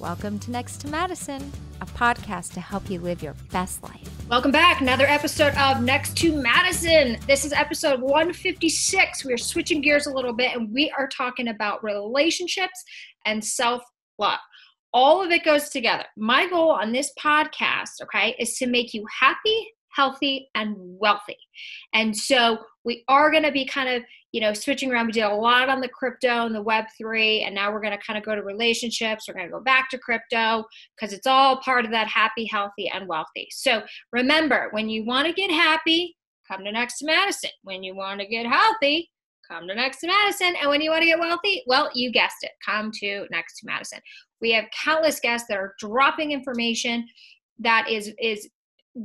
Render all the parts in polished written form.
Welcome to Next to Madison, a podcast to help you live your best life. Welcome back. Another episode of Next to Madison. This is episode 156. We're switching gears a little bit, and we are talking about relationships and self-love. All of it goes together. My goal on this podcast, okay, is to make you happy, healthy, and wealthy. And so we are going to be kind of, switching around. We did a lot on the crypto and the Web3, and now we're going to kind of go to relationships. We're going to go back to crypto because it's all part of that happy, healthy, and wealthy. So remember, when you want to get happy, come to Next to Madison. When you want to get healthy, come to Next to Madison. And when you want to get wealthy, well, you guessed it, come to Next to Madison. We have countless guests that are dropping information that is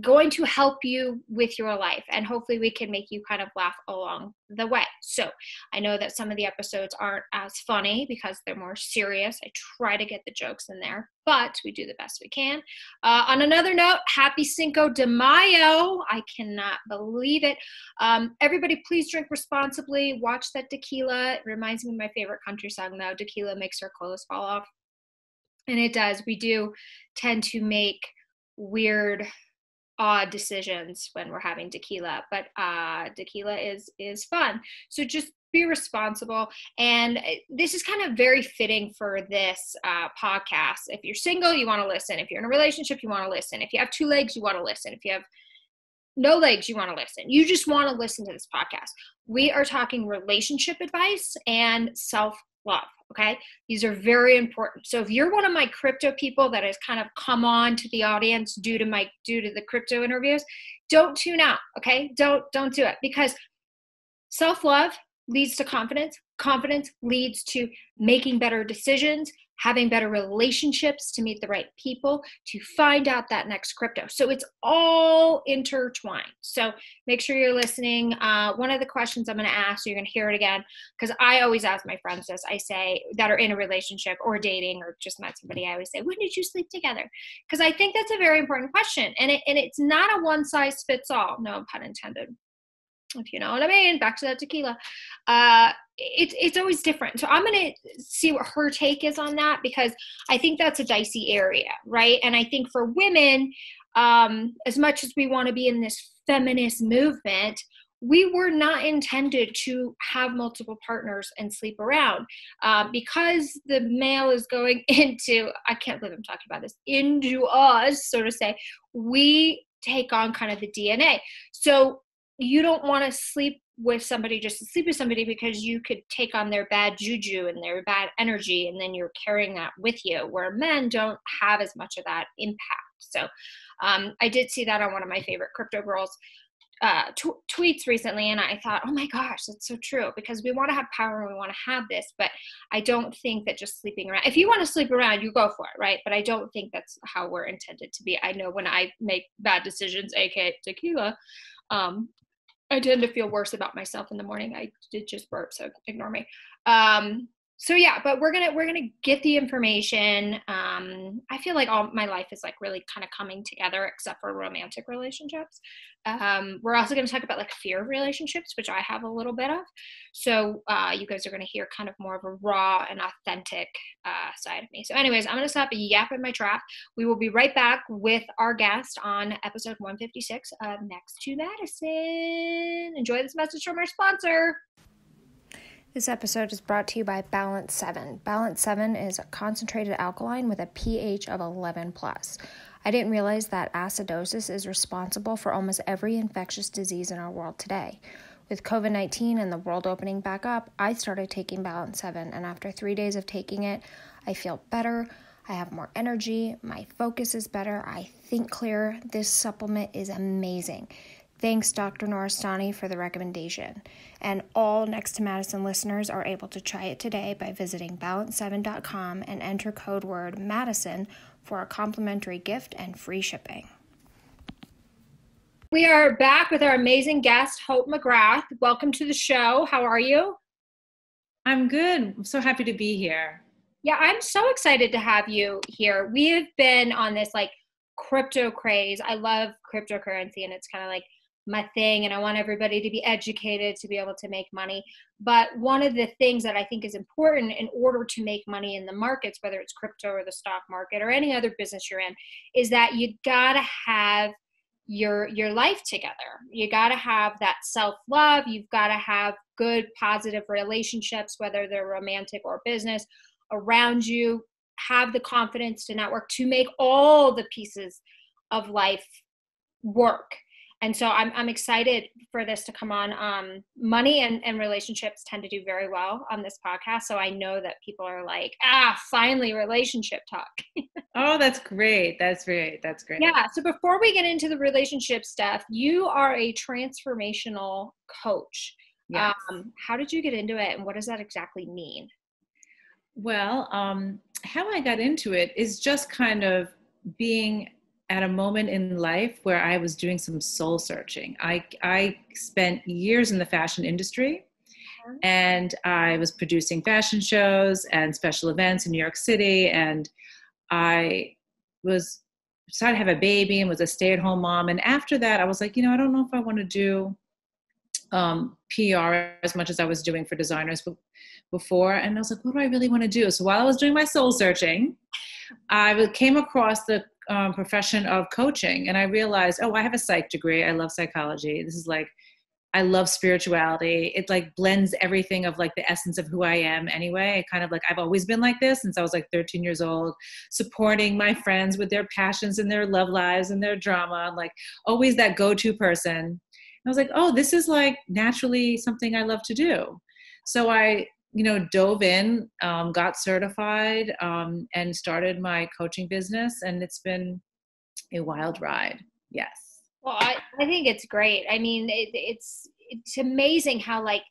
going to help you with your life, and hopefully we can make you kind of laugh along the way. So I know that some of the episodes aren't as funny because they're more serious. I try to get the jokes in there, but we do the best we can. On another note, happy Cinco de Mayo. I cannot believe it. Everybody, please drink responsibly. Watch that tequila. It reminds me of my favorite country song, though. Tequila makes our clothes fall off. And it does. We do tend to make weird, odd decisions when we're having tequila, but tequila is fun. So just be responsible. And this is kind of very fitting for this podcast. If you're single, you want to listen. If you're in a relationship, you want to listen. If you have two legs, you want to listen. If you have no legs, you want to listen. You just want to listen to this podcast. We are talking relationship advice and self-love. Okay. These are very important. So if you're one of my crypto people that has kind of come on to the audience due to the crypto interviews, don't tune out. Okay. Don't do it, because self-love leads to confidence. Confidence leads to making better decisions, having better relationships, to meet the right people, to find out that next crypto. So it's all intertwined. So make sure you're listening. One of the questions I'm going to ask, you're going to hear it again, because I always ask my friends this. I say, that are in a relationship or dating or just met somebody, I always say, when did you sleep together? Because I think that's a very important question. And it's not a one size fits all. No pun intended, if you know what I mean. Back to that tequila. It's always different. So I'm going to see what her take is on that, because I think that's a dicey area, right? And I think for women, as much as we want to be in this feminist movement, we were not intended to have multiple partners and sleep around, because the male is going into, I can't believe I'm talking about this, into us, so to say. We take on kind of the DNA. So you don't want to sleep with somebody just to sleep with somebody, because you could take on their bad juju and their bad energy, and then you're carrying that with you, where men don't have as much of that impact. So I did see that on one of my favorite crypto girls' tweets recently, and I thought, oh my gosh, that's so true, because we want to have power and we want to have this, but I don't think that just sleeping around, if you want to sleep around, you go for it, right? But I don't think that's how we're intended to be. I know when I make bad decisions, aka tequila, I tend to feel worse about myself in the morning. I did just burp, so ignore me. So yeah, but we're gonna get the information. I feel like all my life is like really kind of coming together, except for romantic relationships. We're also gonna talk about like fear relationships, which I have a little bit of. So you guys are gonna hear kind of more of a raw and authentic side of me. So anyways, I'm gonna stop yapping my trap. We will be right back with our guest on episode 156 of Next to Madison. Enjoy this message from our sponsor. This episode is brought to you by Balance 7. Balance 7 is a concentrated alkaline with a pH of 11+. I didn't realize that acidosis is responsible for almost every infectious disease in our world today. With COVID-19 and the world opening back up, I started taking Balance 7, and after 3 days of taking it, I feel better. I have more energy. My focus is better. I think clearer. This supplement is amazing. Thanks, Dr. Norastani, for the recommendation. And all Next to Madison listeners are able to try it today by visiting balance7.com and enter code word Madison for a complimentary gift and free shipping. We are back with our amazing guest, Hope McGrath. Welcome to the show. How are you? I'm good. I'm so happy to be here. Yeah, I'm so excited to have you here. We have been on this like crypto craze. I love cryptocurrency, and it's kind of like my thing, and I want everybody to be educated to be able to make money. But one of the things that I think is important in order to make money in the markets, whether it's crypto or the stock market or any other business you're in, is that you gotta have your life together. You gotta have that self-love. You've gotta have good, positive relationships, whether they're romantic or business, around you. Have the confidence to network, to make all the pieces of life work. And so I'm excited for this to come on. Money and relationships tend to do very well on this podcast. So I know that people are like, finally relationship talk. Oh, that's great. That's great. That's great. Yeah. So before we get into the relationship stuff, you are a transformational coach. Yes. How did you get into it, and what does that exactly mean? Well, how I got into it is just kind of being at a moment in life where I was doing some soul searching. I spent years in the fashion industry, and I was producing fashion shows and special events in New York City. And I was decided to have a baby and was a stay-at-home mom. And after that, I was like, I don't know if I want to do PR as much as I was doing for designers before. And I was like, what do I really want to do? So while I was doing my soul searching, I came across the profession of coaching, and I realized, I have a psych degree. I love psychology. This is like, I love spirituality. It like blends everything of like the essence of who I am anyway. I kind of like, I've always been like this since I was like 13 years old, supporting my friends with their passions and their love lives and their drama. I'm like always that go-to person. I was like, this is like naturally something I love to do. So I, dove in, got certified, and started my coaching business. And it's been a wild ride. Yes. Well, I think it's great. I mean, it's amazing how, like,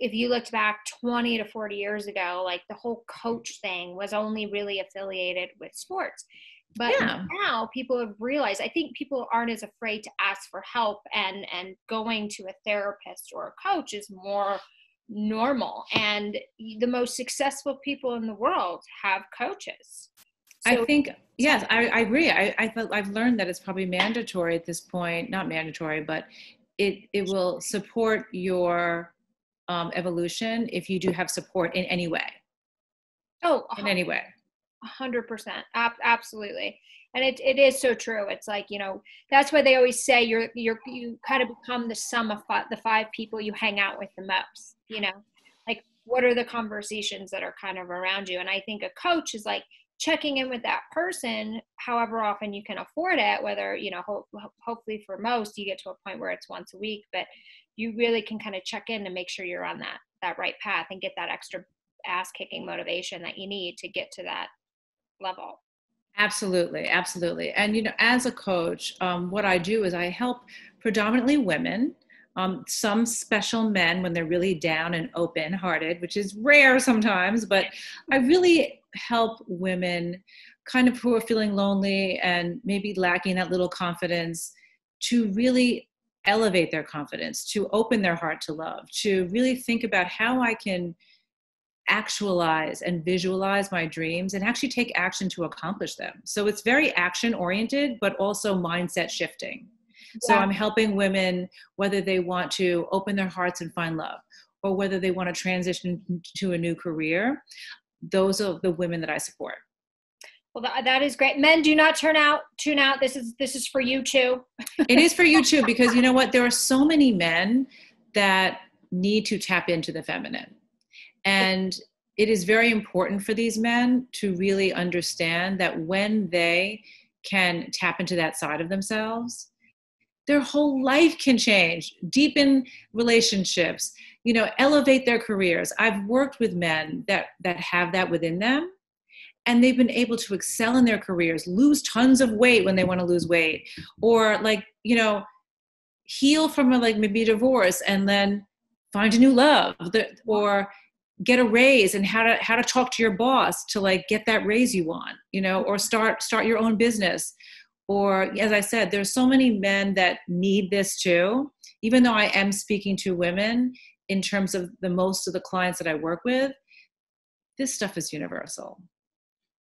if you looked back 20 to 40 years ago, like the whole coach thing was only really affiliated with sports. But now people have realized, I think people aren't as afraid to ask for help, and going to a therapist or a coach is more normal. And the most successful people in the world have coaches. So I think, yes, I agree. I've learned that it's probably mandatory at this point, not mandatory, but it will support your evolution if you do have support in any way. Oh, in any way. 100%. Absolutely. And it is so true. It's like, that's why they always say you kind of become the sum of the five people you hang out with the most, like what are the conversations that are kind of around you? And I think a coach is like checking in with that person, however often you can afford it, whether, hopefully for most you get to a point where it's once a week, but you really can kind of check in to make sure you're on that right path and get that extra ass kicking motivation that you need to get to that level. Absolutely. Absolutely. And, as a coach, what I do is I help predominantly women, some special men when they're really down and open hearted, which is rare sometimes, but I really help women kind of who are feeling lonely and maybe lacking that little confidence to really elevate their confidence, to open their heart to love, to really think about how I can actualize and visualize my dreams and actually take action to accomplish them. So it's very action oriented, but also mindset shifting. Yeah. So I'm helping women, whether they want to open their hearts and find love, or whether they want to transition to a new career. Those are the women that I support. Well, that is great. Men, do not tune out. This is for you too. It is for you too, because you know what? There are so many men that need to tap into the feminine. And it is very important for these men to really understand that when they can tap into that side of themselves, their whole life can change, deepen relationships, elevate their careers. I've worked with men that have that within them, and they've been able to excel in their careers, lose tons of weight when they want to lose weight, or heal from maybe divorce and then find a new love, or get a raise, and how to talk to your boss to get that raise you want, or start your own business. Or as I said, there's so many men that need this too, even though I am speaking to women in terms of the most of the clients that I work with. This stuff is universal.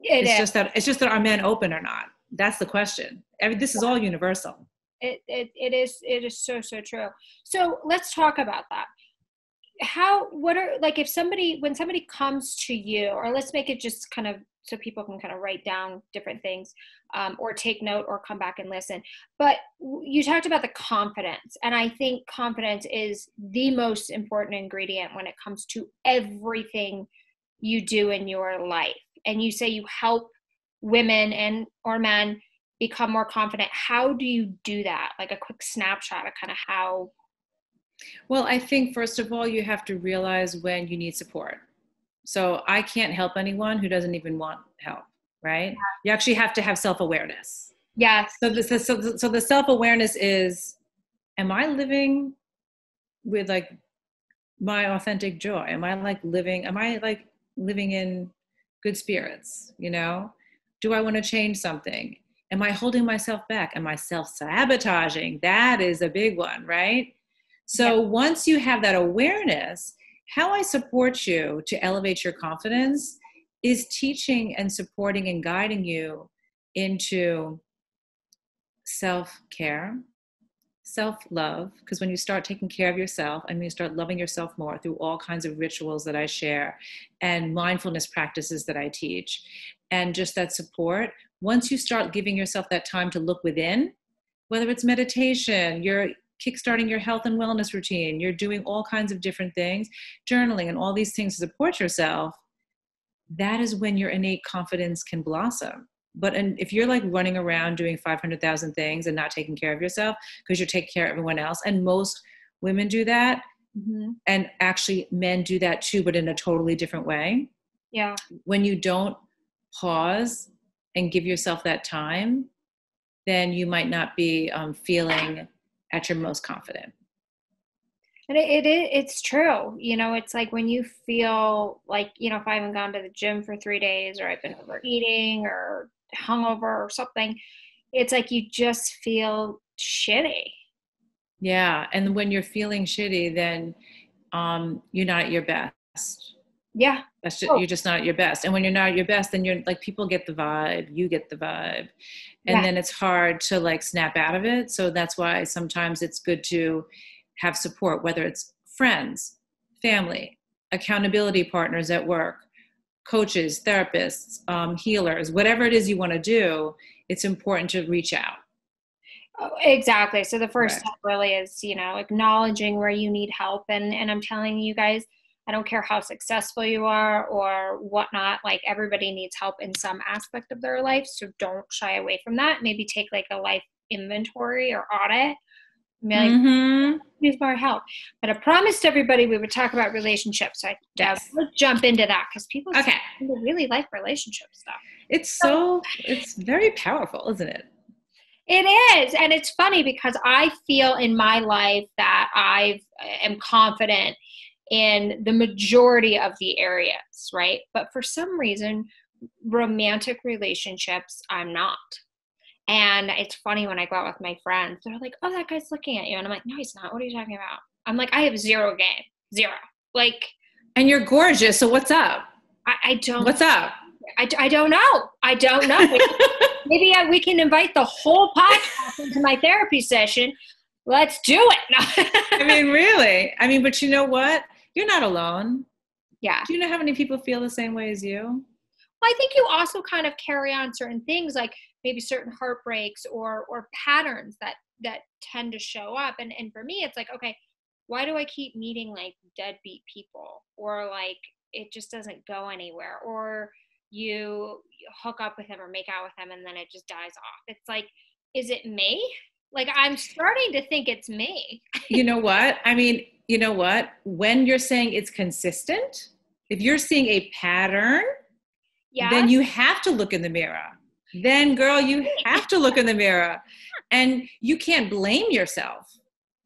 It's just that our men open or not. That's the question. This is all universal. It is so true. So let's talk about that. What are, if when somebody comes to you, or let's make it just kind of so people can kind of write down different things, or take note or come back and listen. But you talked about the confidence, and I think confidence is the most important ingredient when it comes to everything you do in your life. And you say you help women and or men become more confident. How do you do that? Like a quick snapshot of kind of how? Well, I think first of all, you have to realize when you need support. So I can't help anyone who doesn't even want help, right? Yeah. You actually have to have self-awareness. Yes. So the self-awareness is, am I living with my authentic joy? Am I living in good spirits? Do I want to change something? Am I holding myself back? Am I self-sabotaging? That is a big one, right? So once you have that awareness, how I support you to elevate your confidence is teaching and supporting and guiding you into self-care, self-love, because when you start taking care of yourself and you start loving yourself more through all kinds of rituals that I share and mindfulness practices that I teach and just that support, once you start giving yourself that time to look within, whether it's meditation, you're kickstarting your health and wellness routine, you're doing all kinds of different things, journaling and all these things to support yourself, that is when your innate confidence can blossom. But if you're running around doing 500,000 things and not taking care of yourself because you're taking care of everyone else, and most women do that, mm-hmm. and actually men do that too, but in a totally different way. Yeah. When you don't pause and give yourself that time, then you might not be feeling at your most confident. And it's true. It's when you feel if I haven't gone to the gym for 3 days, or I've been overeating or hungover or something, it's you just feel shitty. Yeah. And when you're feeling shitty, then you're not at your best. Yeah. You're just not at your best. And when you're not at your best, then you're people get the vibe, you get the vibe. And yeah. Then it's hard to snap out of it. So that's why sometimes it's good to have support, whether it's friends, family, accountability partners at work, coaches, therapists, healers, whatever it is you want to do, it's important to reach out. Oh, exactly. So the first step really is, acknowledging where you need help. And I'm telling you guys, I don't care how successful you are or whatnot, everybody needs help in some aspect of their life. So don't shy away from that. Maybe take a life inventory or audit. Mm-hmm. Needs more help. But I promised everybody we would talk about relationships. So we'll jump into that because people really like relationship stuff. It's very powerful, isn't it? It is. And it's funny because I feel in my life that I am confident in the majority of the areas, right? But for some reason, romantic relationships, I'm not. And it's funny when I go out with my friends, they're like, oh, that guy's looking at you. And I'm like, no, he's not. What are you talking about? I'm like, I have zero game. Zero. And you're gorgeous. So what's up? What's up? I don't know. Maybe we can invite the whole podcast into my therapy session. Let's do it. Really. But you know what? You're not alone. Yeah. Do you know how many people feel the same way as you? Well, I think you also kind of carry on certain things, maybe certain heartbreaks or patterns that tend to show up. And for me, it's okay, why do I keep meeting deadbeat people? Or it just doesn't go anywhere. Or you hook up with them or make out with them and then it just dies off. It's is it me? I'm starting to think it's me. You know what? You know what? When you're saying it's consistent, if you're seeing a pattern, then you have to look in the mirror. Then, girl, you have to look in the mirror, and you can't blame yourself.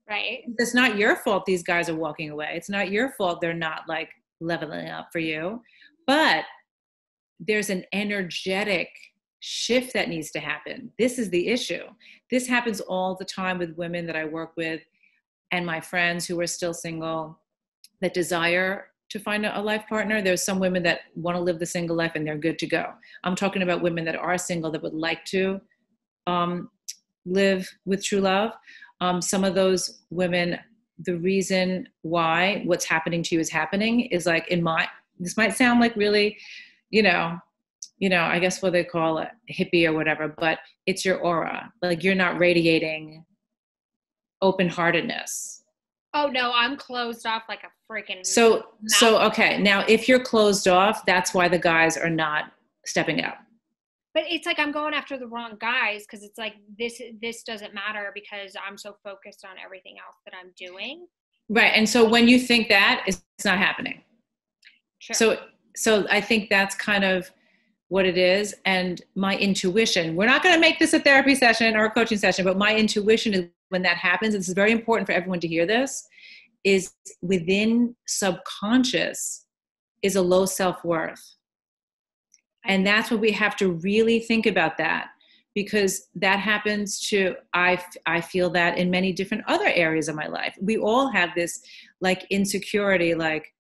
Right. It's not your fault these guys are walking away. It's not your fault they're not leveling up for you. But there's an energetic shift that needs to happen. This is the issue. This happens all the time with women that I work with and my friends who are still single that desire to find a life partner. There's some women that want to live the single life and they're good to go. I'm talking about women that are single that would like to live with true love, some of those women, the reason why what's happening to you is happening is like, in my, this might sound like really, you know, I guess what they call a hippie or whatever, but it's your aura. Like, you're not radiating open-heartedness. Oh no, I'm closed off like a freaking. So, okay. Now, if you're closed off, that's why the guys are not stepping up. But it's like, I'm going after the wrong guys, because it's like, this doesn't matter because I'm so focused on everything else that I'm doing. Right. And so when you think that, it's not happening. True. So I think that's kind of what it is. And my intuition, we're not going to make this a therapy session or a coaching session, but my intuition is when that happens, and this is very important for everyone to hear this, is within subconscious is a low self-worth. And that's what we have to really think about, that, because that happens to, I feel that in many different other areas of my life. We all have this like insecurity, like,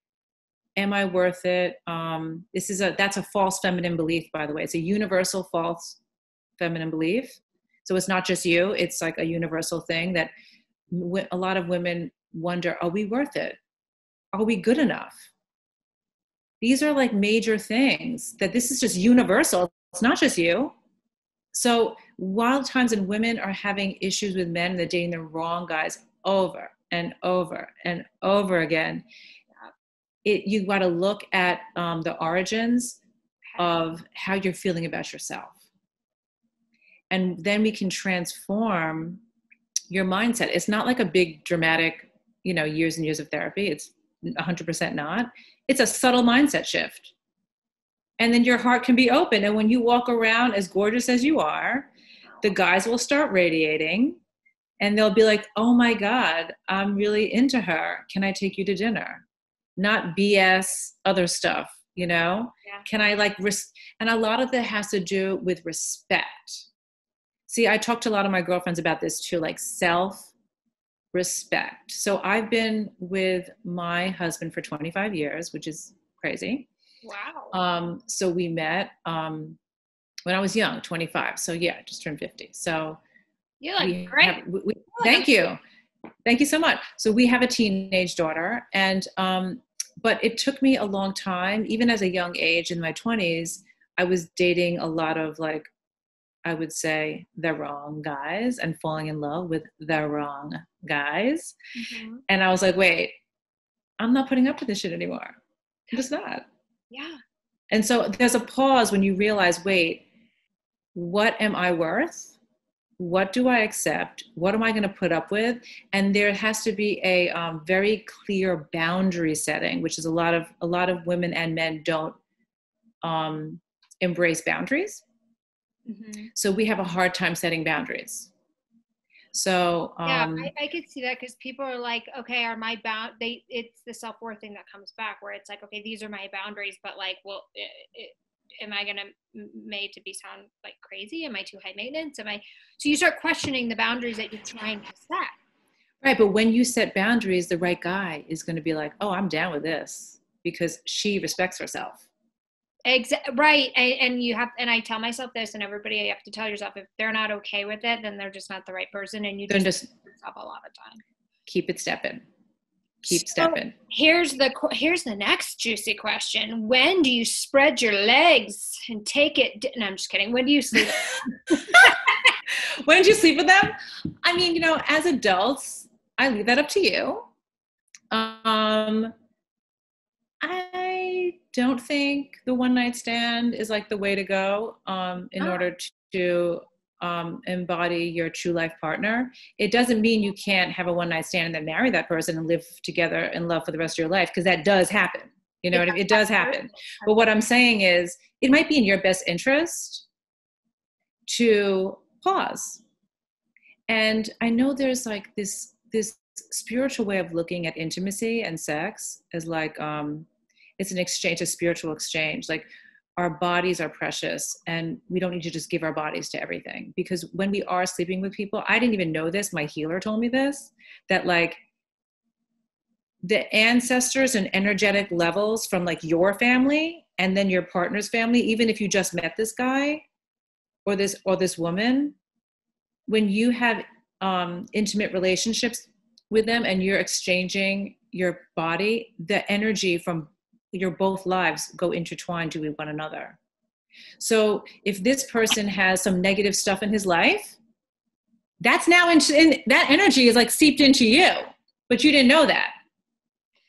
am I worth it? That's a false feminine belief, by the way. It's a universal false feminine belief. So it's not just you, it's like a universal thing that a lot of women wonder, are we worth it? Are we good enough? These are like major things that this is just universal. It's not just you. So wild times, and women are having issues with men, they're dating the wrong guys over and over and over again. You got to look at the origins of how you're feeling about yourself. And then we can transform your mindset. It's not like a big dramatic, years and years of therapy. It's 100% not. It's a subtle mindset shift. And then your heart can be open. And when you walk around as gorgeous as you are, the guys will start radiating and they'll be like, oh my God, I'm really into her. Can I take you to dinner? Not BS, other stuff, Yeah. Can I and a lot of that has to do with respect. See, I talked to a lot of my girlfriends about this too, like self-respect. So I've been with my husband for 25 years, which is crazy. Wow. So we met when I was young, 25. So yeah, I just turned 50. So you look great. Thank you. Thank you so much. So we have a teenage daughter, and but it took me a long time, even as a young age in my 20s, I was dating a lot of, like, I would say the wrong guys and falling in love with the wrong guys. Mm-hmm. And I was like, wait, I'm not putting up with this shit anymore. I'm just not. Yeah. And so there's a pause when you realize, wait, what am I worth? What do I accept? What am I going to put up with? And there has to be a very clear boundary setting, which is a lot of women and men don't embrace boundaries. Mm-hmm. So we have a hard time setting boundaries. So yeah, I could see that, because people are like, okay, are my bound? It's the self-worth thing that comes back, where it's like, okay, these are my boundaries, but like, well, am I going to made to be sound like crazy? Am I too high maintenance? So you start questioning the boundaries that you're trying to set. Right. But when you set boundaries, the right guy is going to be like, oh, I'm down with this because she respects herself. Exactly. Right. And I tell myself this, and everybody, you have to tell yourself, if they're not okay with it, then they're just not the right person. And you just yourself a lot of time. Keep it stepping. Keep stepping. Here's the next juicy question. When do you spread your legs and take it? No, I'm just kidding. When do you sleep? When did you sleep with them? I mean, as adults, I leave that up to you. I don't think the one night stand is like the way to go in order to embody your true life partner. It doesn't mean you can't have a one night stand and then marry that person and live together in love for the rest of your life, because that does happen. What I mean? It does happen. But what I'm saying is, it might be in your best interest to pause. And I know there's like this spiritual way of looking at intimacy and sex as like it's an exchange, a spiritual exchange. Like, our bodies are precious, and we don't need to just give our bodies to everything, because when we are sleeping with people, I didn't even know this. My healer told me this, that like the ancestors and energetic levels from like your family and then your partner's family, even if you just met this guy or this woman, when you have intimate relationships with them and you're exchanging your body, the energy from your both lives go intertwined with one another. So if this person has some negative stuff in his life, that's now in that energy is like seeped into you, but you didn't know that.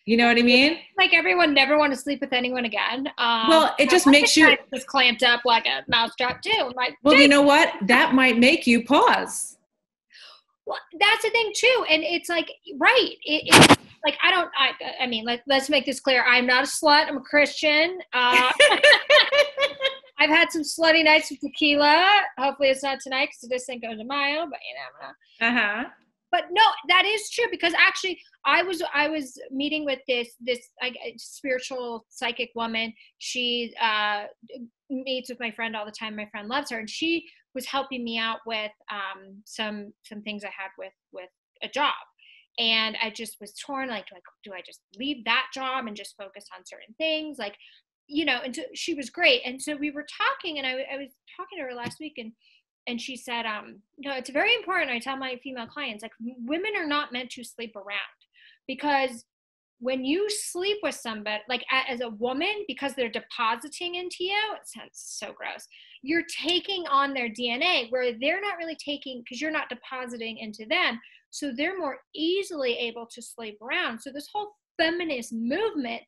You know what I mean? Like everyone never want to sleep with anyone again. Well, it just makes you just clamped up like a mousetrap too. I'm like, well, you know what? That might make you pause. Well, that's the thing too. And it's like, right. It's like, I mean, let's make this clear. I'm not a slut. I'm a Christian. I've had some slutty nights with tequila. Hopefully it's not tonight because this thing goes a mile, but you never know. Uh-huh. But no, that is true, because actually I was meeting with this spiritual psychic woman. She meets with my friend all the time. My friend loves her, and she was helping me out with some things I had with a job. And I just was torn, like, do I just leave that job and just focus on certain things? Like, you know, and so she was great. And so we were talking, and I was talking to her last week, and she said, no, it's very important. I tell my female clients, like, women are not meant to sleep around, because when you sleep with somebody, like as a woman, because they're depositing into you, it sounds so gross, you're taking on their DNA, where they're not really taking, because you're not depositing into them. So they're more easily able to sleep around. So this whole feminist movement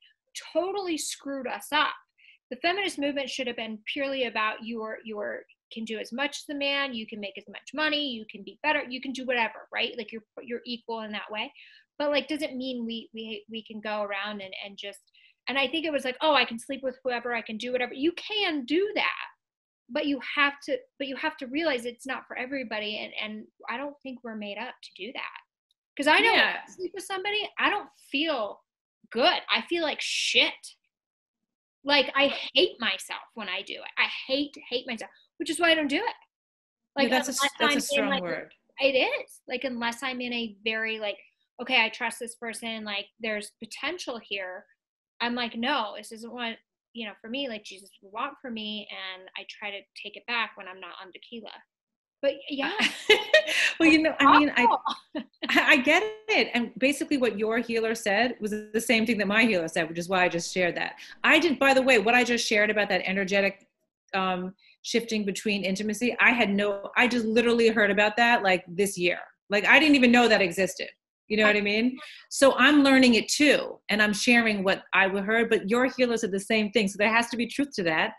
totally screwed us up. The feminist movement should have been purely about your can do as much as the man, you can make as much money, you can be better, you can do whatever, right? Like you're equal in that way. But like, doesn't mean we can go around and just, and I think it was like, oh, I can sleep with whoever, I can do whatever. You can do that, but you have to realize it's not for everybody. And I don't think we're made up to do that. Cause I know when I sleep with somebody, I don't feel good. I feel like shit. Like I hate myself when I do it. I hate myself, which is why I don't do it. Like, yeah, that's a strong word. It is. Like, unless I'm in a very like, okay, I trust this person, like there's potential here. I'm like, no, this isn't what, you know, for me, like Jesus would want for me. And I try to take it back when I'm not on tequila. But yeah. Well, you know, I mean, I get it. And basically what your healer said was the same thing that my healer said, which is why I just shared that. I did, by the way, what I just shared about that energetic shifting between intimacy, I just literally heard about that like this year. Like I didn't even know that existed. You know what I mean? So I'm learning it too. And I'm sharing what I heard, but your healer said the same thing. So there has to be truth to that.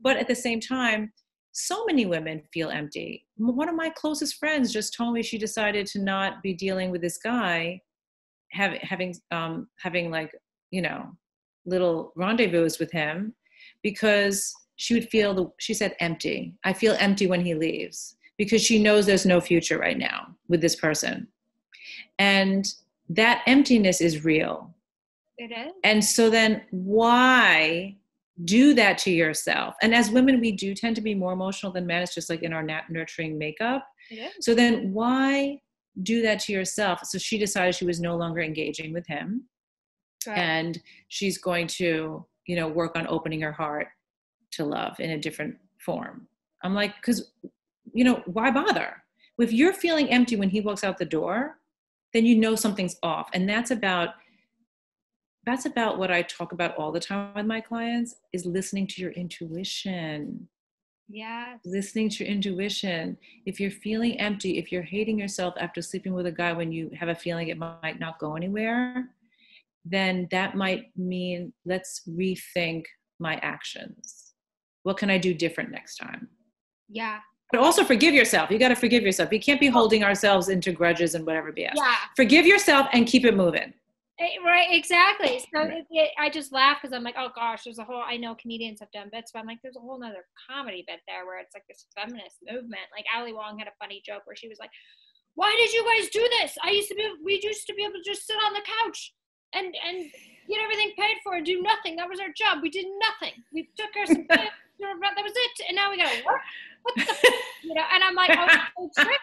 But at the same time, so many women feel empty. One of my closest friends just told me she decided to not be dealing with this guy, having like, you know, little rendezvous with him, because she would feel, she said, empty. I feel empty when he leaves, because she knows there's no future right now with this person. And that emptiness is real. It is. And so then why do that to yourself? And as women, we do tend to be more emotional than men. It's just like in our nurturing makeup. It is. So then why do that to yourself? So she decided she was no longer engaging with him. Right. And she's going to, you know, work on opening her heart to love in a different form. I'm like, because, you know, why bother? If you're feeling empty when he walks out the door, then you know something's off. And that's about what I talk about all the time with my clients, is listening to your intuition. Yeah. Listening to your intuition. If you're feeling empty, if you're hating yourself after sleeping with a guy when you have a feeling it might not go anywhere, then that might mean let's rethink my actions. What can I do different next time? Yeah. But also forgive yourself. You got to forgive yourself. You can't be holding ourselves into grudges and whatever BS. Yeah. Forgive yourself and keep it moving. Right, exactly. So I just laugh because I'm like, oh gosh, there's a whole, I know comedians have done bits, but I'm like, there's a whole nother comedy bit there where it's like this feminist movement. Like Ali Wong had a funny joke where she was like, why did you guys do this? We used to be able to just sit on the couch and get everything paid for and do nothing. That was our job. We did nothing. We took our stuff. That was it, and now we gotta work. What the, you know? And I'm like, oh, it's true.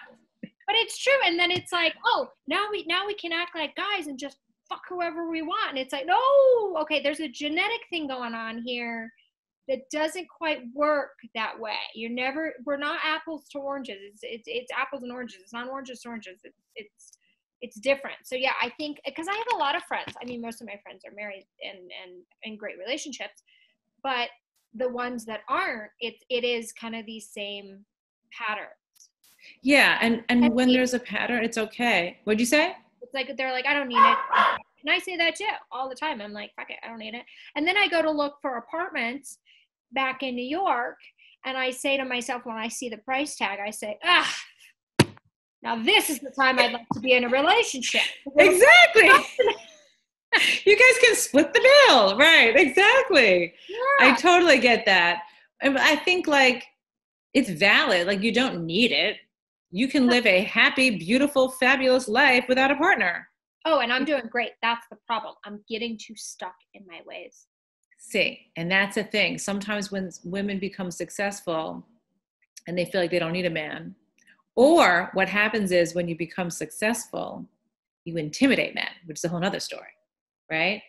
But it's true. And then it's like, oh, now we can act like guys and just fuck whoever we want. And it's like, no, okay, there's a genetic thing going on here that doesn't quite work that way. We're not apples to oranges. It's apples and oranges. It's not oranges to oranges. It's different. So yeah, I think, because I have a lot of friends. I mean, most of my friends are married and in great relationships, but the ones that aren't, it is kind of these same patterns. Yeah. And when there's a pattern, it's okay. What'd you say? It's like, they're like, I don't need it. And I say that too all the time. I'm like, fuck it, I don't need it. And then I go to look for apartments back in New York. And I say to myself, when I see the price tag, I say, now this is the time I'd like to be in a relationship. Exactly. You guys can split the bill. Right. Exactly. Yeah. I totally get that. I think like it's valid. Like you don't need it. You can live a happy, beautiful, fabulous life without a partner. Oh, and I'm doing great. That's the problem. I'm getting too stuck in my ways. See, and that's the thing. Sometimes when women become successful and they feel like they don't need a man, or what happens is when you become successful, you intimidate men, which is a whole other story, right?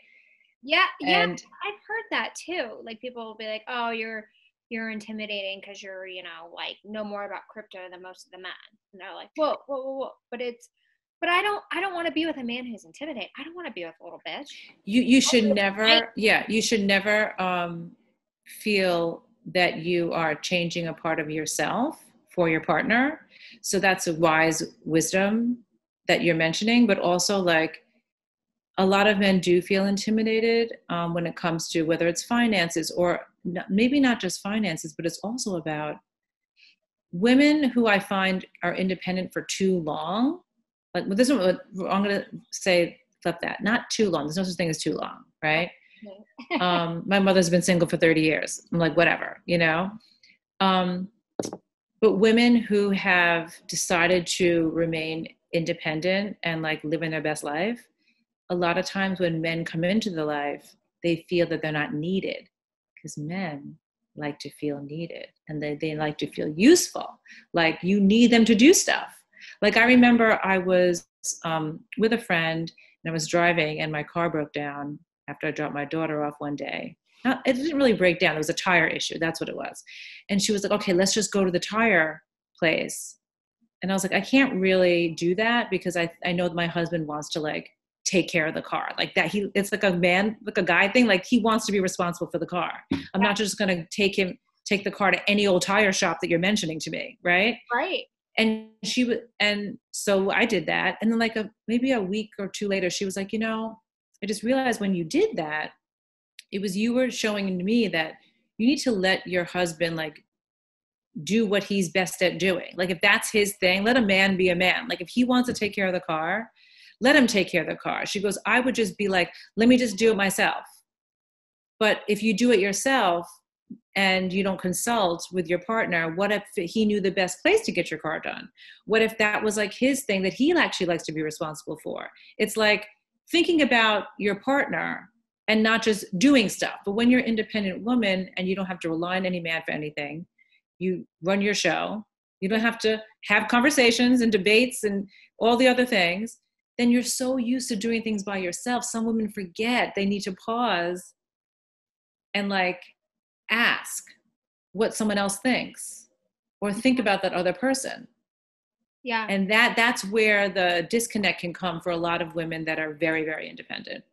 Yeah, yeah. And I've heard that too. Like people will be like, oh, you're intimidating because you're, you know, like know more about crypto than most of the men. And they're like, whoa. But I don't want to be with a man who's intimidating. I don't want to be with a little bitch. You should never feel that you are changing a part of yourself for your partner. So that's a wise wisdom that you're mentioning, but also like a lot of men do feel intimidated when it comes to whether it's finances or maybe not just finances, but it's also about women who I find are independent for too long. Like well, this one, I'm going to say, flip that. Not too long. There's no such thing as too long, right? My mother's been single for 30 years. I'm like, whatever, you know? But women who have decided to remain independent and like living their best life, a lot of times when men come into the life, they feel that they're not needed because men like to feel needed and they like to feel useful. Like you need them to do stuff. Like I remember I was with a friend and I was driving and my car broke down after I dropped my daughter off one day. Now, it didn't really break down. It was a tire issue. That's what it was. And she was like, okay, let's just go to the tire place. And I was like, I can't really do that because I know that my husband wants to like take care of the car like that. It's like a man, like a guy thing. Like he wants to be responsible for the car. I'm not just going to take the car to any old tire shop that you're mentioning to me. Right. Right. And so I did that. And then like maybe a week or two later, she was like, you know, I just realized when you did that, it was you were showing to me that you need to let your husband like do what he's best at doing. Like if that's his thing, let a man be a man. Like if he wants to take care of the car, let him take care of the car. She goes, I would just be like, let me just do it myself. But if you do it yourself, and you don't consult with your partner, what if he knew the best place to get your car done? What if that was like his thing that he actually likes to be responsible for? It's like thinking about your partner and not just doing stuff. But when you're an independent woman and you don't have to rely on any man for anything, you run your show, you don't have to have conversations and debates and all the other things, then you're so used to doing things by yourself. Some women forget they need to pause and like, ask what someone else thinks or think about that other person. Yeah. And that's where the disconnect can come for a lot of women that are very, very independent.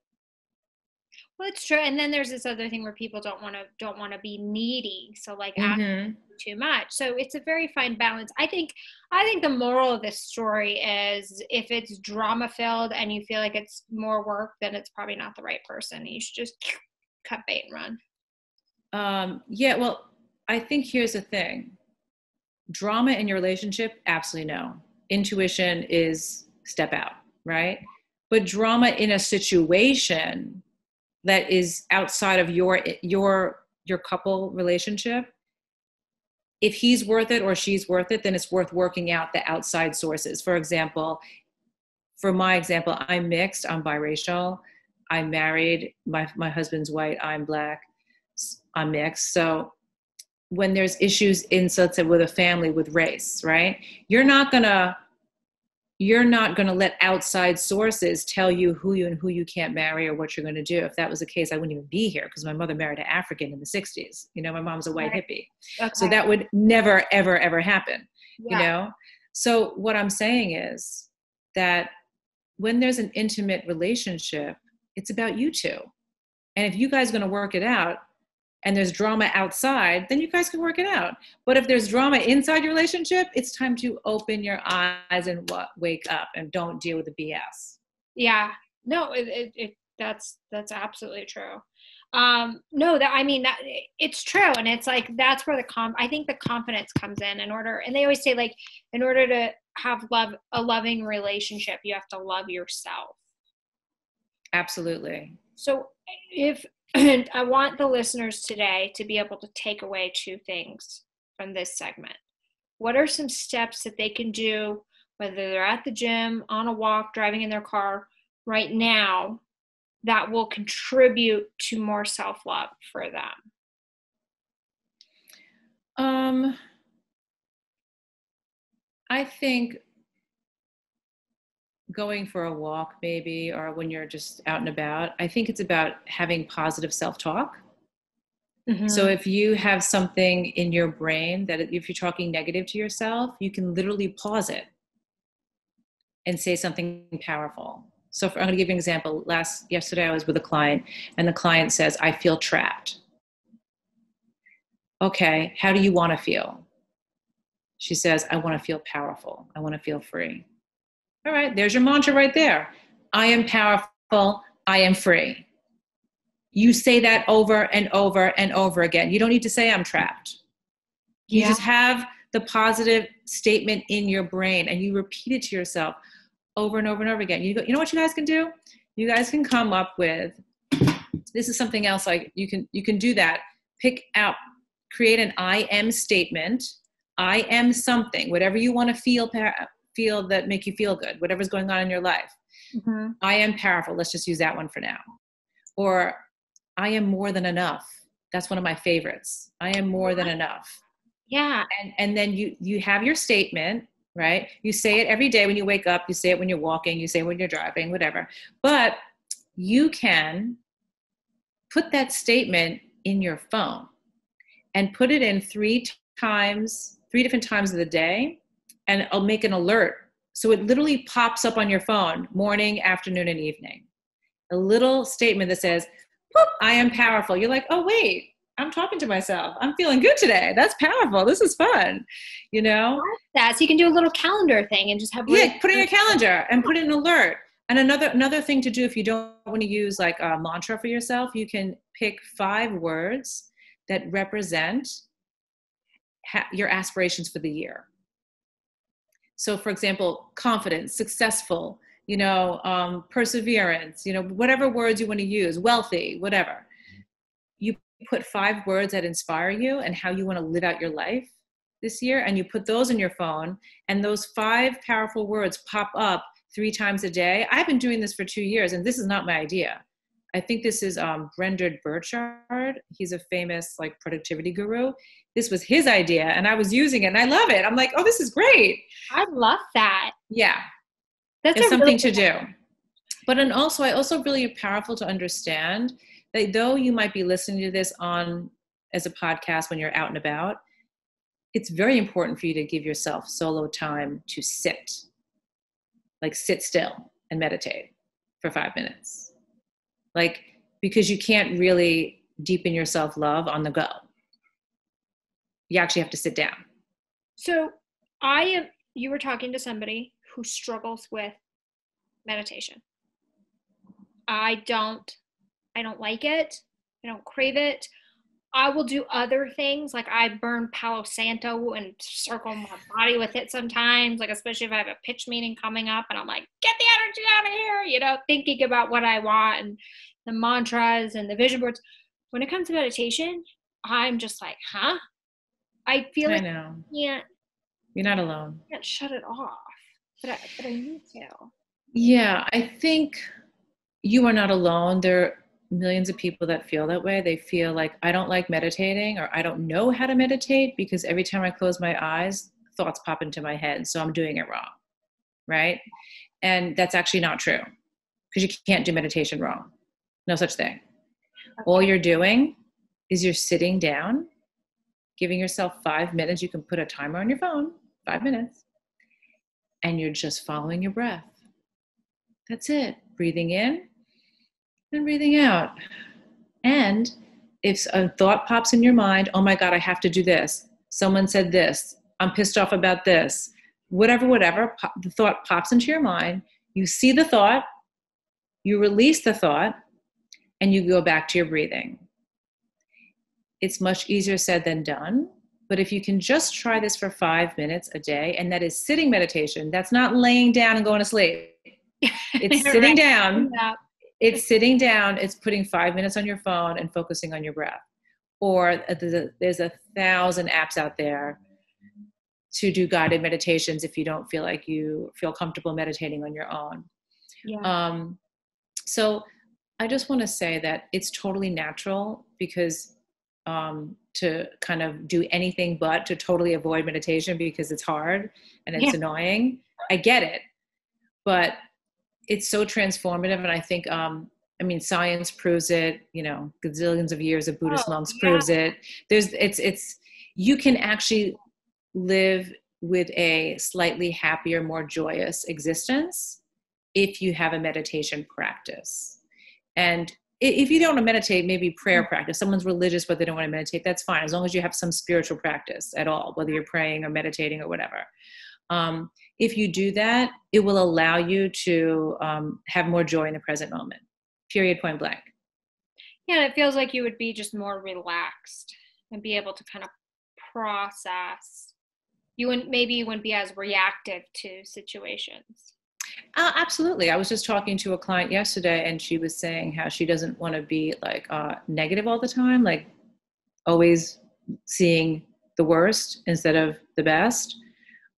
Well, it's true. And then there's this other thing where people don't want to be needy. So like asking too much. So it's a very fine balance. I think the moral of this story is if it's drama filled and you feel like it's more work, then it's probably not the right person. You should just cut bait and run. Yeah, well, I think here's the thing. Drama in your relationship, absolutely no. Intuition is step out, right? But drama in a situation that is outside of your couple relationship, if he's worth it or she's worth it, then it's worth working out the outside sources. For example, for my example, I'm mixed, I'm biracial, I'm married, my husband's white, I'm black. I'm mixed. So when there's issues in, so let's say with a family, with race, right? You're not going to you're not going to let outside sources tell you who you and who you can't marry or what you're going to do. If that was the case, I wouldn't even be here because my mother married an African in the 60s. You know, my mom's a white hippie. Okay. So that would never, ever, ever happen, you know? So what I'm saying is that when there's an intimate relationship, it's about you two. And if you guys are going to work it out, and there's drama outside, then you guys can work it out. But if there's drama inside your relationship, it's time to open your eyes and wake up and don't deal with the BS. Yeah, no, that's absolutely true. It's true. And it's like, that's where I think the confidence comes in order. And they always say like, in order to have a loving relationship, you have to love yourself. Absolutely. So and I want the listeners today to be able to take away two things from this segment. What are some steps that they can do, whether they're at the gym, on a walk, driving in their car right now, that will contribute to more self-love for them? I think going for a walk maybe, or when you're just out and about, I think it's about having positive self-talk. Mm-hmm. So if you have something in your brain that if you're talking negative to yourself, you can literally pause it and say something powerful. So I'm going to give you an example. Yesterday I was with a client and the client says, I feel trapped. Okay. How do you want to feel? She says, I want to feel powerful. I want to feel free. All right, there's your mantra right there. I am powerful. I am free. You say that over and over and over again. You don't need to say I'm trapped. You just have the positive statement in your brain and you repeat it to yourself over and over and over again. You go, you know what you guys can do? You guys can come up with, this is something else like you can do that. Pick out, create an I am statement. I am something, whatever you want to feel that make you feel good, whatever's going on in your life. Mm-hmm. I am powerful. Let's just use that one for now. Or I am more than enough. That's one of my favorites. I am more than enough. Yeah. And then you have your statement, right? You say it every day when you wake up, you say it when you're walking, you say it when you're driving, whatever. But you can put that statement in your phone and put it in three different times of the day. And I'll make an alert. So it literally pops up on your phone, morning, afternoon, and evening. A little statement that says, I am powerful. You're like, oh, wait, I'm talking to myself. I'm feeling good today. That's powerful. This is fun. You know? So you can do a little calendar thing and just have. Put it in your calendar and put in an alert. And another thing to do if you don't want to use like a mantra for yourself, you can pick 5 words that represent your aspirations for the year. So for example, confidence, successful, perseverance, whatever words you want to use, wealthy, whatever. You put 5 words that inspire you and how you want to live out your life this year. And you put those in your phone and those 5 powerful words pop up 3 times a day. I've been doing this for 2 years and this is not my idea. I think this is Brendan Burchard. He's a famous productivity guru. This was his idea and I was using it and I love it. I'm like, oh, this is great. I love that. Yeah. It's something to do. But also really powerful to understand that though you might be listening to this on as a podcast when you're out and about, it's very important for you to give yourself solo time to sit still and meditate for 5 minutes. Because you can't really deepen your self-love on the go. You actually have to sit down. So you were talking to somebody who struggles with meditation. I don't like it. I don't crave it. I will do other things. I burn Palo Santo and circle my body with it sometimes, especially if I have a pitch meeting coming up and I'm like, get the energy out of here, thinking about what I want and the mantras and the vision boards. When it comes to meditation, I'm just like, huh? I feel like I know. You're not alone. I can't shut it off, but I need to. Yeah, I think you are not alone. There millions of people that feel that way. They feel like I don't like meditating or I don't know how to meditate because every time I close my eyes, thoughts pop into my head. So I'm doing it wrong. right? And that's actually not true, because you can't do meditation wrong. No such thing. Okay. All you're doing is you're sitting down, giving yourself 5 minutes. You can put a timer on your phone, 5 minutes, and you're just following your breath. That's it. Breathing in and breathing out. And if a thought pops in your mind, oh my God, I have to do this. Someone said this. I'm pissed off about this. Whatever, the thought pops into your mind. You see the thought, you release the thought, and you go back to your breathing. It's much easier said than done. But if you can just try this for 5 minutes a day, and that is sitting meditation, that's not laying down and going to sleep. It's sitting right down. Yeah. It's sitting down. It's putting 5 minutes on your phone and focusing on your breath. Or there's 1,000 apps out there to do guided meditations if you don't feel like you feel comfortable meditating on your own. Yeah. So I just want to say that it's totally natural, because to kind of do anything but to totally avoid meditation, because it's hard and it's annoying. I get it. But it's so transformative. And I think, science proves it, gazillions of years of Buddhist monks proves it. You can actually live with a slightly happier, more joyous existence if you have a meditation practice. And if you don't want to meditate, maybe prayer practice. Someone's religious, but they don't want to meditate. That's fine. As long as you have some spiritual practice at all, whether you're praying or meditating or whatever. If you do that, it will allow you to have more joy in the present moment, period, point blank. Yeah, it feels like you would be just more relaxed and be able to kind of process. You wouldn't be as reactive to situations. Absolutely. I was just talking to a client yesterday, and she was saying how she doesn't want to be like negative all the time, like always seeing the worst instead of the best.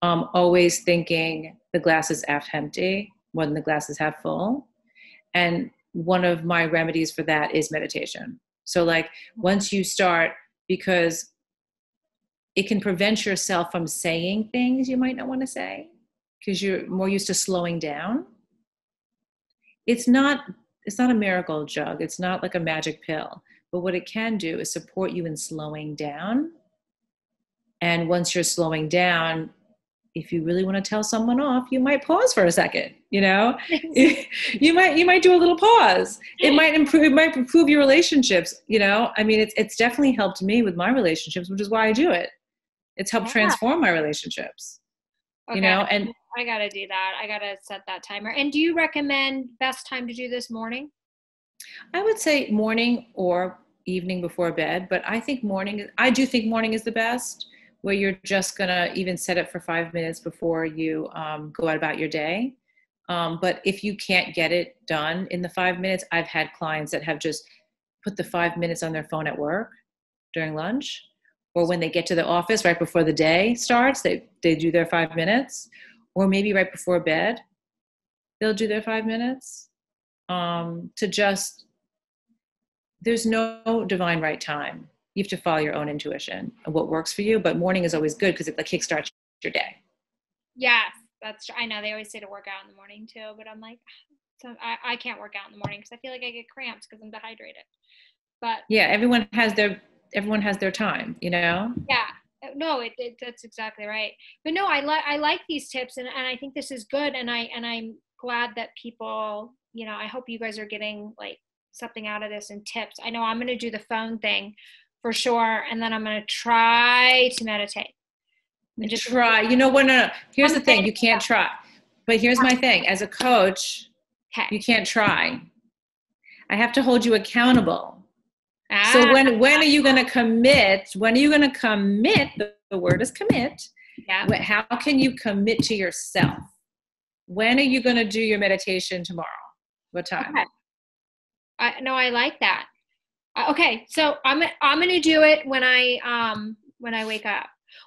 Always thinking the glass is half empty more than the glass is half full. And one of my remedies for that is meditation. So like once you start, because it can prevent yourself from saying things you might not want to say, because you're more used to slowing down. It's not a miracle jug. It's not like a magic pill. But what it can do is support you in slowing down. And once you're slowing down, if you really want to tell someone off, you might pause for a second, you might do a little pause. It might improve your relationships. It's definitely helped me with my relationships, which is why I do it. It's helped transform my relationships, and I got to do that. I got to set that timer. And do you recommend best time to do this morning? I would say morning or evening before bed, but I do think morning is the best, where you're just going to even set it for 5 minutes before you go out about your day. But if you can't get it done in the 5 minutes, I've had clients that have just put the 5 minutes on their phone at work during lunch, or when they get to the office right before the day starts, they do their 5 minutes, or maybe right before bed, they'll do their 5 minutes there's no divine right time. You have to follow your own intuition and what works for you. But morning is always good because it like kickstarts your day. Yes, I know they always say to work out in the morning too, but I'm like, I can't work out in the morning because I feel like I get cramps because I'm dehydrated. But yeah, everyone has their time, Yeah, no, it that's exactly right. But no, I like these tips, and I think this is good, and I'm glad that people, I hope you guys are getting like something out of this and tips. I know I'm going to do the phone thing for sure. And then I'm going to try to meditate. And just try. Here's the thing. You can't try. But here's my thing. As a coach, you can't try. I have to hold you accountable. So when are you going to commit? When are you going to commit? The word is commit. Yeah. How can you commit to yourself? When are you going to do your meditation tomorrow? What time? Okay. I like that. Okay, so I'm gonna do it when I wake up.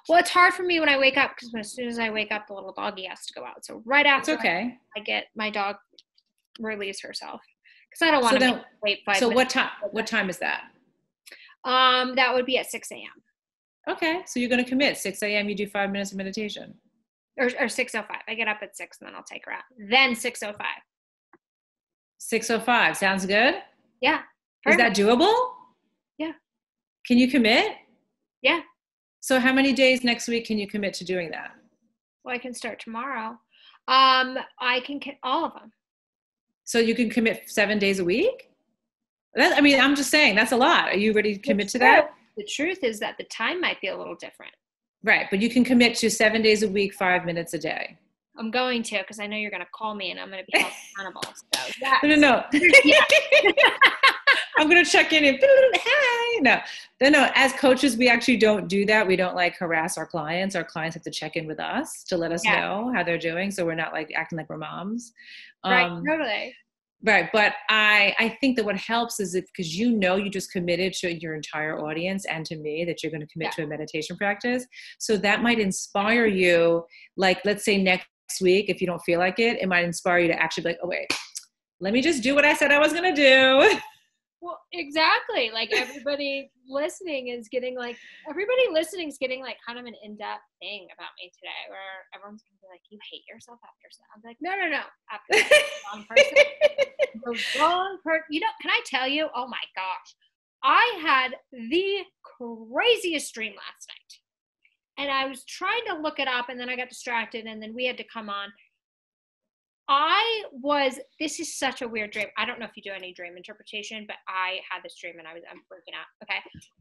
Well, it's hard for me when I wake up because as soon as I wake up, the little doggy has to go out. So right after I get my dog release herself because I don't want to wait 5 minutes. So what time? What time is that? That would be at 6 a.m. Okay, so you're gonna commit 6 a.m. You do 5 minutes of meditation. or 6:05. I get up at 6 and then I'll take her out. Then 6:05. 6:05 sounds good. Yeah. Perfect. Is that doable? Yeah. Can you commit? Yeah. So how many days next week can you commit to doing that? Well, I can start tomorrow. I can get all of them. So you can commit 7 days a week? That, I mean, I'm just saying, that's a lot. Are you ready to commit to that? The truth is that the time might be a little different. Right, but you can commit to 7 days a week, 5 minutes a day. I'm going to, because I know you're going to call me and I'm going to be held accountable. So yes. No. I'm going to check in and, hey. No, as coaches, we actually don't do that. We don't like harass our clients. Our clients have to check in with us to let us know how they're doing. So we're not like acting like we're moms. Right, totally. Right. But I think that what helps is if, because you just committed to your entire audience and to me that you're going to commit to a meditation practice. So that might inspire you, like, let's say next week, if you don't feel like it, it might inspire you to actually be like, oh, wait, let me just do what I said I was going to do. Well, exactly. Like everybody listening is getting like kind of an in-depth thing about me today where everyone's going to be like, you hate yourself after stuff. I'm like, no. After the wrong person. You know, can I tell you? Oh my gosh. I had the craziest dream last night and I was trying to look it up and then I got distracted and then we had to come on. This is such a weird dream. I don't know if you do any dream interpretation, but I had this dream and I'm freaking out. Okay.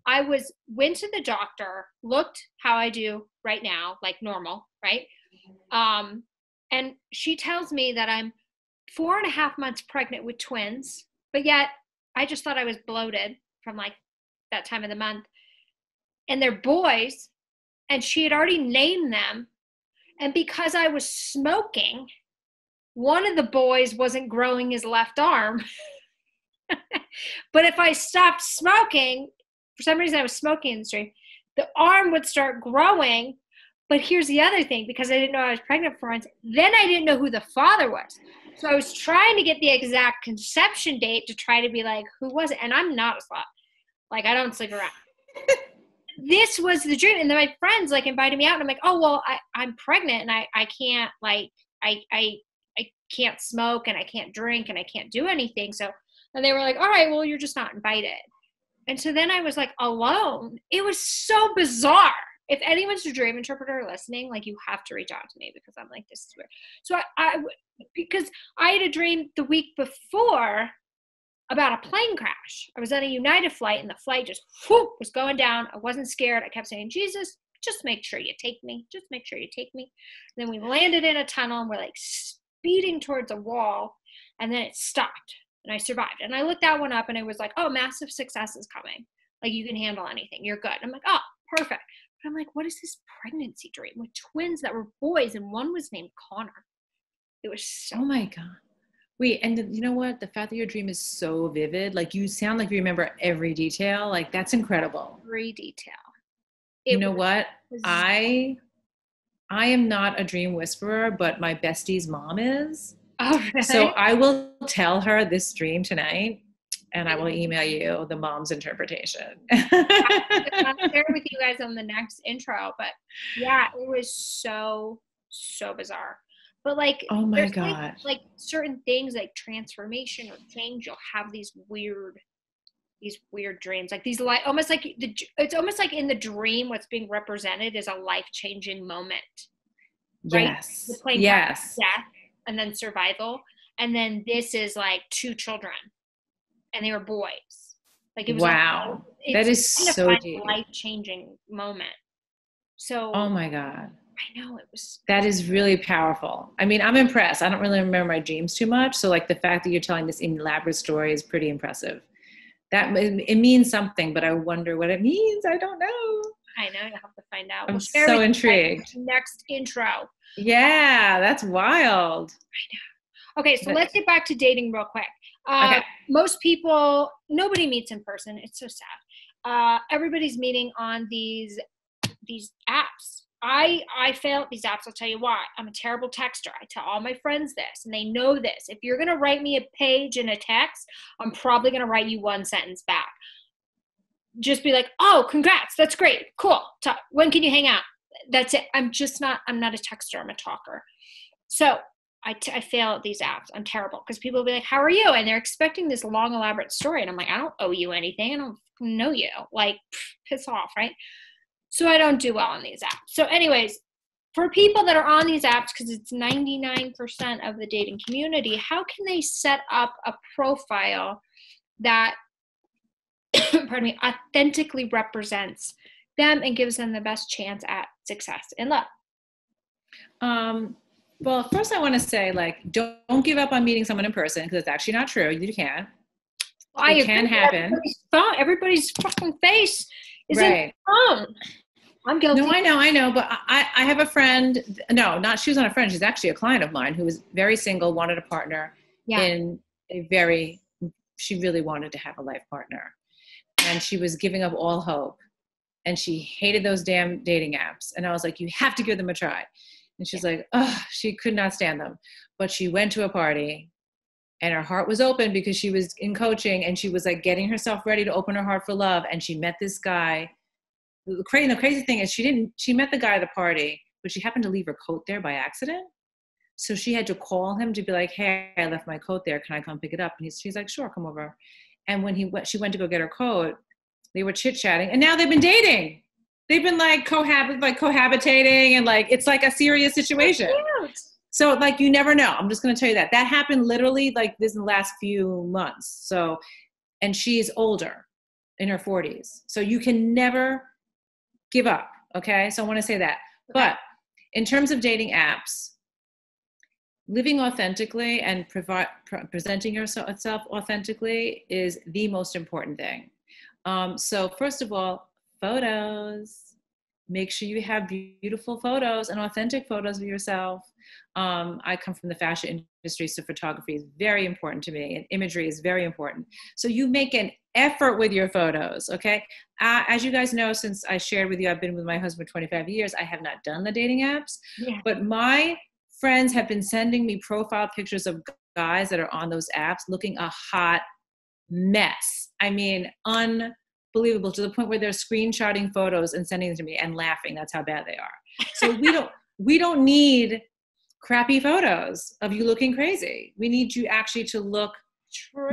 I went to the doctor, looked how I do right now, like normal. Right. And she tells me that I'm 4.5 months pregnant with twins, but yet I just thought I was bloated from like that time of the month and they're boys and she had already named them. And because I was smoking, one of the boys wasn't growing his left arm. But if I stopped smoking, for some reason I was smoking in the stream, the arm would start growing. But here's the other thing, because I didn't know I was pregnant for months, then I didn't know who the father was. So I was trying to get the exact conception date to try to be like, who was it? And I'm not a slut. Like, I don't sleep around. This was the dream. And then my friends like invited me out and I'm like, oh, well, I'm pregnant and I can't smoke and I can't drink and I can't do anything. So, and they were like, all right, well, you're just not invited. And so then I was like alone. It was so bizarre. If anyone's a dream interpreter listening, like you have to reach out to me because I'm like, this is weird. So because I had a dream the week before about a plane crash. I was on a United flight and the flight just was going down. I wasn't scared. I kept saying, Jesus, just make sure you take me. Just make sure you take me. And then we landed in a tunnel and we're like, beating towards a wall, and then it stopped and I survived. And I looked that one up and it was like, oh, massive success is coming. Like you can handle anything. You're good. And I'm like, oh, perfect. But I'm like, what is this pregnancy dream with twins that were boys and one was named Connor? It was so, oh my God. Wait, and you know what? The fact that your dream is so vivid, like you sound like you remember every detail. Like that's incredible. Every detail. You know what? I am not a dream whisperer, but my bestie's mom is. Okay. So I will tell her this dream tonight, and I will email you the mom's interpretation. I'll share with you guys on the next intro, but yeah, it was so bizarre. But like, oh my God, like certain things like transformation or change, you'll have these weird dreams, like these almost like it's almost like in the dream what's being represented is a life-changing moment, right? Yes. Death and then survival, and then this is like two children and they were boys. Like it was wow, like, that is so deep. Life-changing moment. So oh my God, I know, it was. That is really powerful. I mean, I'm impressed. I don't really remember my dreams too much, so like the fact that you're telling this elaborate story is pretty impressive. That it means something, but I wonder what it means. I don't know. I know, you'll have to find out. I'm so intrigued. Next intro. Yeah, that's wild. I know. Okay, so let's get back to dating real quick. Okay. Most people, nobody meets in person. It's so sad. Everybody's meeting on these apps. I fail at these apps. I'll tell you why. I'm a terrible texter. I tell all my friends this, and they know this. If you're going to write me a page in a text, I'm probably going to write you one sentence back. Just be like, oh, congrats. That's great. Cool. When can you hang out? that's it. I'm not a texter. I'm a talker. So I fail at these apps. I'm terrible because people will be like, how are you? And they're expecting this long, elaborate story. And I'm like, I don't owe you anything. I don't know you. Like, piss off, right? So I don't do well on these apps. So anyways, for people that are on these apps, because it's 99% of the dating community, how can they set up a profile that, pardon me, authentically represents them and gives them the best chance at success in love? Well, first I want to say, like, don't give up on meeting someone in person, because it's actually not true. You can. Well, it can happen. Everybody's fucking face is in the phone. I'm guilty. No, I know. But I have a friend. No, not she was not a friend. She's actually a client of mine who was very single, wanted a partner. Yeah. She really wanted to have a life partner. And she was giving up all hope. And she hated those damn dating apps. And I was like, you have to give them a try. And she's like, oh, she could not stand them. But she went to a party and her heart was open because she was in coaching and she was like getting herself ready to open her heart for love. And she met this guy. The crazy thing is she met the guy at the party, but she happened to leave her coat there by accident. So she had to call him to be like, hey, I left my coat there. Can I come pick it up? And she's like, sure, come over. And when she went to go get her coat, they were chit-chatting. And now they've been dating. They've been like cohabitating and like, it's like a serious situation. So like, you never know. I'm just going to tell you that happened literally like this in the last few months. So, and she's older in her 40s. So you can never give up. Okay. So I want to say that, but in terms of dating apps, living authentically and presenting yourself authentically is the most important thing. So first of all, photos. Make sure you have beautiful photos and authentic photos of yourself. I come from the fashion industry, so photography is very important to me, and imagery is very important. So you make an effort with your photos, okay? As you guys know, since I shared with you, I've been with my husband 25 years. I have not done the dating apps, but my friends have been sending me profile pictures of guys that are on those apps looking a hot mess. I mean, unbelievable, to the point where they're screenshotting photos and sending them to me and laughing. That's how bad they are. So we don't need crappy photos of you looking crazy. We need you actually to look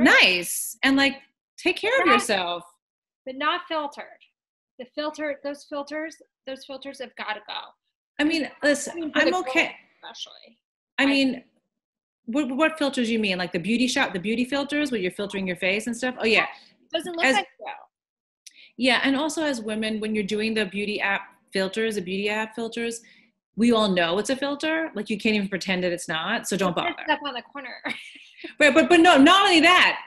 nice and like take care of yourself. But not filtered. Those filters have got to go. I mean, listen, I'm okay. Especially. I mean, what filters you mean? Like the beauty shop, the beauty filters where you're filtering your face and stuff? Oh yeah. It doesn't look like so. Yeah, and also as women, when you're doing the beauty app filters, we all know it's a filter. Like you can't even pretend that it's not, so don't bother. It's up on the corner. but no, not only that,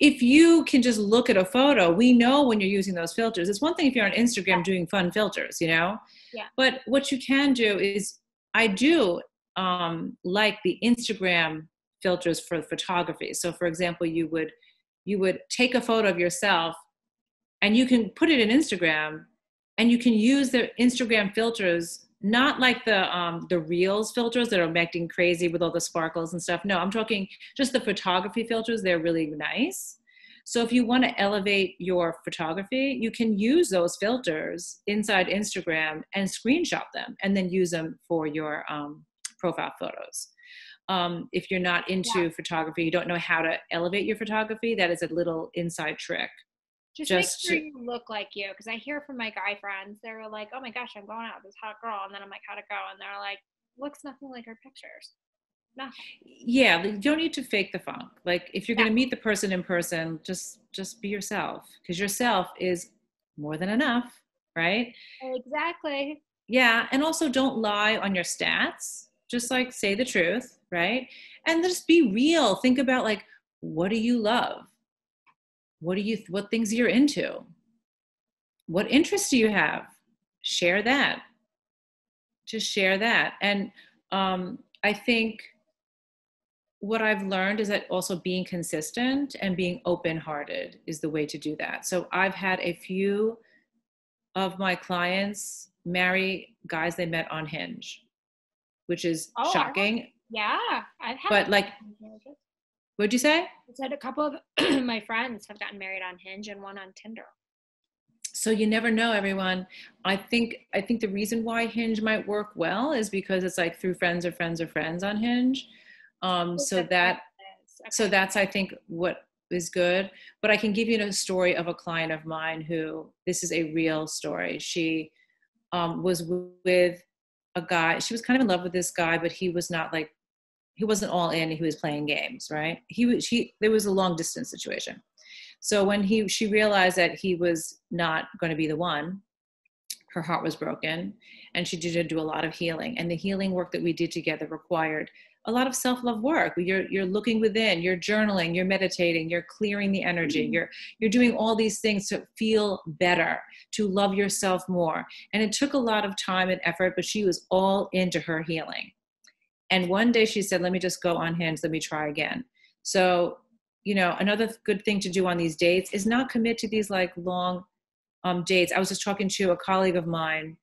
if you can just look at a photo, we know when you're using those filters. It's one thing if you're on Instagram doing fun filters, you know? Yeah. But what you can do is, I do like the Instagram filters for photography. So for example, you would take a photo of yourself and you can put it in Instagram, and you can use the Instagram filters, not like the Reels filters that are acting crazy with all the sparkles and stuff. No, I'm talking just the photography filters. They're really nice. So if you want to elevate your photography, you can use those filters inside Instagram and screenshot them and then use them for your profile photos. If you're not into photography, you don't know how to elevate your photography, that is a little inside trick. Just make sure you look like you, because I hear from my guy friends, they're like, oh my gosh, I'm going out with this hot girl, and then I'm like, how'd it go? And they're like, looks nothing like her pictures. Nothing. Yeah, you don't need to fake the funk. Like if you're going to meet the person in person, just be yourself, because yourself is more than enough, right? Exactly. Yeah, and also don't lie on your stats. Just like say the truth, right? And just be real. Think about like, what do you love? What things you're into? What interests do you have? Share that. Just share that. And I think what I've learned is that also being consistent and being open-hearted is the way to do that. So I've had a few of my clients marry guys they met on Hinge, which is shocking. What'd you say? I said a couple of my friends have gotten married on Hinge and one on Tinder. So you never know, everyone. I think the reason why Hinge might work well is because it's like through friends or friends or friends on Hinge. So that's, I think, what is good. But I can give you a story of a client of mine who, this is a real story. She was with a guy. She was kind of in love with this guy, but he was not like, he wasn't all in. He was playing games, right? There was a long distance situation. So when she realized that he was not going to be the one, her heart was broken, and she did do a lot of healing. And the healing work that we did together required a lot of self-love work. You're looking within, you're journaling, you're meditating, you're clearing the energy, you're doing all these things to feel better, to love yourself more. And it took a lot of time and effort, but she was all into her healing. And one day she said, let me just go on Hinge, let me try again. So, you know, another good thing to do on these dates is not commit to these like long dates. I was just talking to a colleague of mine,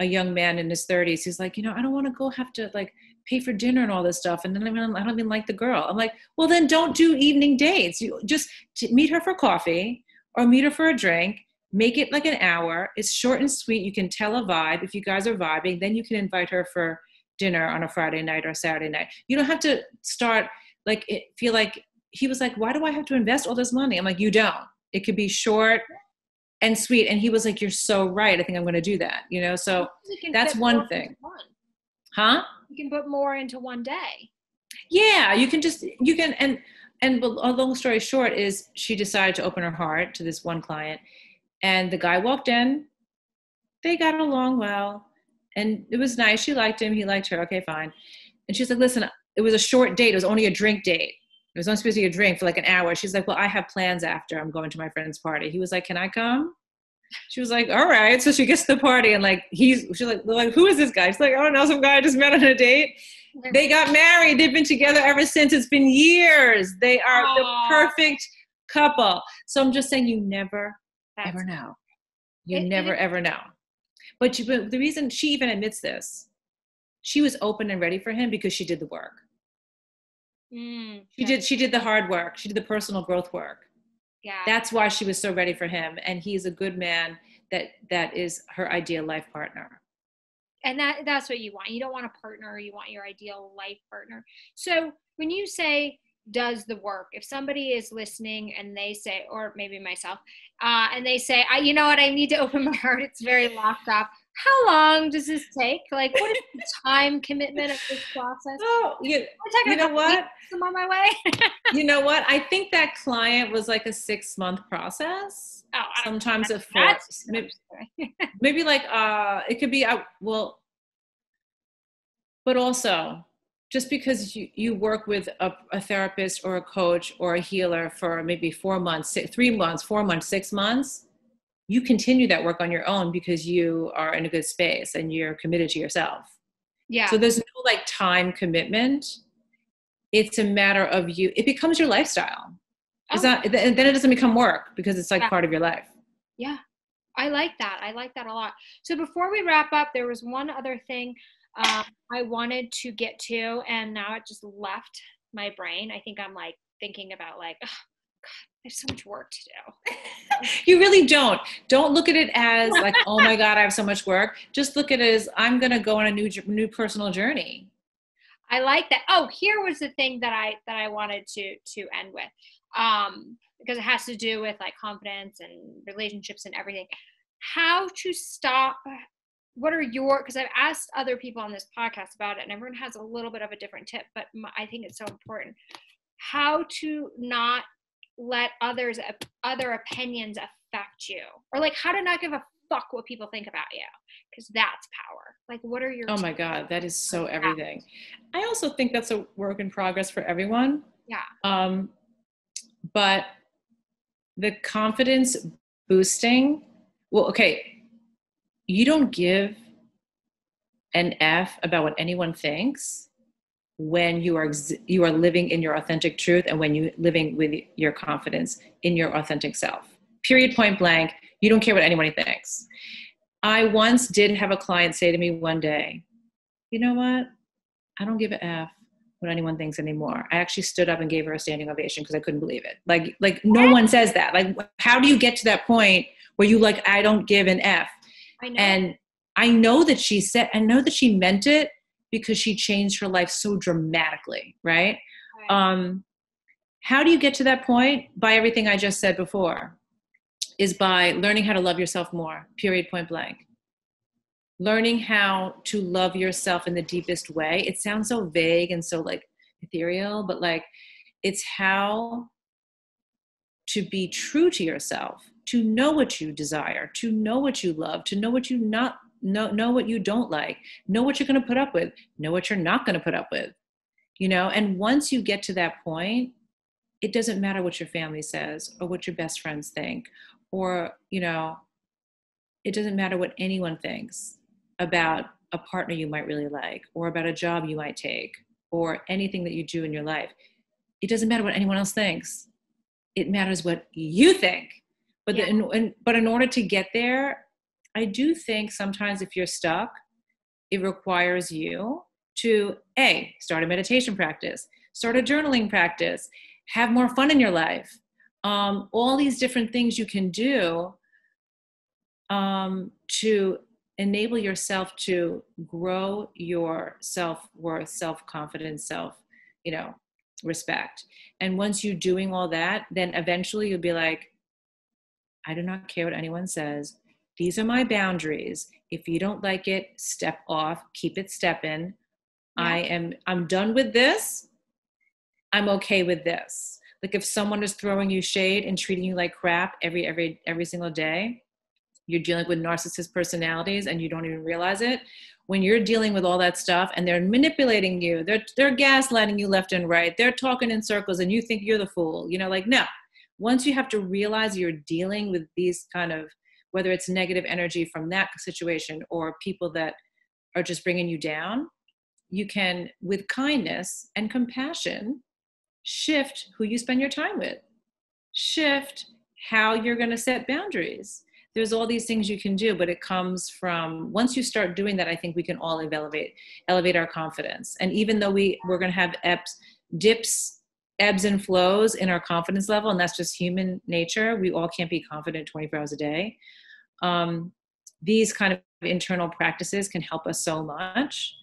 a young man in his 30s. He's like, you know, I don't want to go have to like pay for dinner and all this stuff. And then I don't even like the girl. I'm like, well, then don't do evening dates. You just meet her for coffee or meet her for a drink. Make it like an hour. It's short and sweet. You can tell a vibe. If you guys are vibing, then you can invite her for dinner on a Friday night or Saturday night. You don't have to start like it, feel like, he was like, why do I have to invest all this money? I'm like, you don't. It could be short and sweet. And he was like, you're so right. I think I'm going to do that. You know, so that's one thing. Huh? You can put more into one day. Yeah, you can. And a long story short is she decided to open her heart to this one client, and the guy walked in. They got along well, and it was nice. She liked him. He liked her. Okay, fine. And she's like, listen, it was a short date. It was only a drink date. It was only supposed to be a drink for like an hour. She's like, well, I have plans after. I'm going to my friend's party. He was like, can I come? She was like, all right. So she gets to the party and like, she's like, who is this guy? She's like, I don't know, some guy I just met on a date. They got married. They've been together ever since. It's been years. They are the perfect couple. So I'm just saying, you never, ever know. You never, ever know. But the reason she even admits this, she was open and ready for him because she did the work. She did the hard work. She did the personal growth work. Yeah. That's why she was so ready for him. And he's a good man that is her ideal life partner. And that's what you want. You don't want a partner. You want your ideal life partner. So when you say does the work, if somebody is listening and they say, or maybe myself, and they say, you know what, I need to open my heart. It's very locked up. How long does this take? Like, what is the time commitment of this process? Oh, you know what? I'm on my way. You know what? I think that client was like a 6-month process. Oh, sometimes a 4. Maybe like it could be. But also, just because you work with a therapist or a coach or a healer for maybe 4 months, 3 months, 4 months, 6 months. You continue that work on your own because you are in a good space and you're committed to yourself. Yeah. So there's no like time commitment. It's a matter of you. It becomes your lifestyle. Oh. Then it doesn't become work because it's like part of your life. Yeah. I like that. I like that a lot. So before we wrap up, there was one other thing I wanted to get to, and now it just left my brain. I think I'm like thinking about like, oh, God, there's so much work to do. You really don't. Don't look at it as like, oh my God, I have so much work. Just look at it as I'm going to go on a new personal journey. I like that. Oh, here was the thing that I wanted to end with. Because it has to do with like confidence and relationships and everything. How to stop. What are because I've asked other people on this podcast about it, and everyone has a little bit of a different tip, but I think it's so important. How to not let other opinions affect you, or like how to not give a fuck what people think about you, because that's power. Like, what are your oh my God, that is so everything. I also think that's a work in progress for everyone. Yeah. But the confidence boosting, well, okay, you don't give an F about what anyone thinks when you are living in your authentic truth, and when you're living with your confidence in your authentic self. Period, point blank. You don't care what anybody thinks. I once did have a client say to me one day, you know what? I don't give a F what anyone thinks anymore. I actually stood up and gave her a standing ovation because I couldn't believe it. Like no one says that. Like, how do you get to that point where you like, I don't give an F? I know. And I know that she said, I know that she meant it because she changed her life so dramatically, right? How do you get to that point? By everything I just said before, is by learning how to love yourself more, period, point blank. Learning how to love yourself in the deepest way. It sounds so vague and so like ethereal, but like it's how to be true to yourself, to know what you desire, to know what you love, to know what you not know what you don't like, know what you're going to put up with, know what you're not going to put up with, you know? And once you get to that point, it doesn't matter what your family says or what your best friends think, or, you know, it doesn't matter what anyone thinks about a partner you might really like, or about a job you might take, or anything that you do in your life. It doesn't matter what anyone else thinks. It matters what you think. But yeah. But in order to get there, I do think sometimes if you're stuck, it requires you to A, start a meditation practice, start a journaling practice, have more fun in your life. All these different things you can do to enable yourself to grow your self-worth, self-confidence, self-respect. And once you're doing all that, then eventually you'll be like, I do not care what anyone says. These are my boundaries. If you don't like it, step off, keep it stepping. Yeah. I'm done with this. I'm okay with this. Like if someone is throwing you shade and treating you like crap every single day, you're dealing with narcissist personalities and you don't even realize it. When you're dealing with all that stuff and they're manipulating you, they're gaslighting you left and right, they're talking in circles and you think you're the fool, you know, like no. Once you have to realize you're dealing with these kind of, whether it's negative energy from that situation or people that are just bringing you down, you can, with kindness and compassion, shift who you spend your time with, shift how you're going to set boundaries. There's all these things you can do, but it comes from, once you start doing that, I think we can all elevate our confidence. And even though we're going to have ebbs and flows in our confidence level, and that's just human nature. We all can't be confident 24 hours a day. These kind of internal practices can help us so much.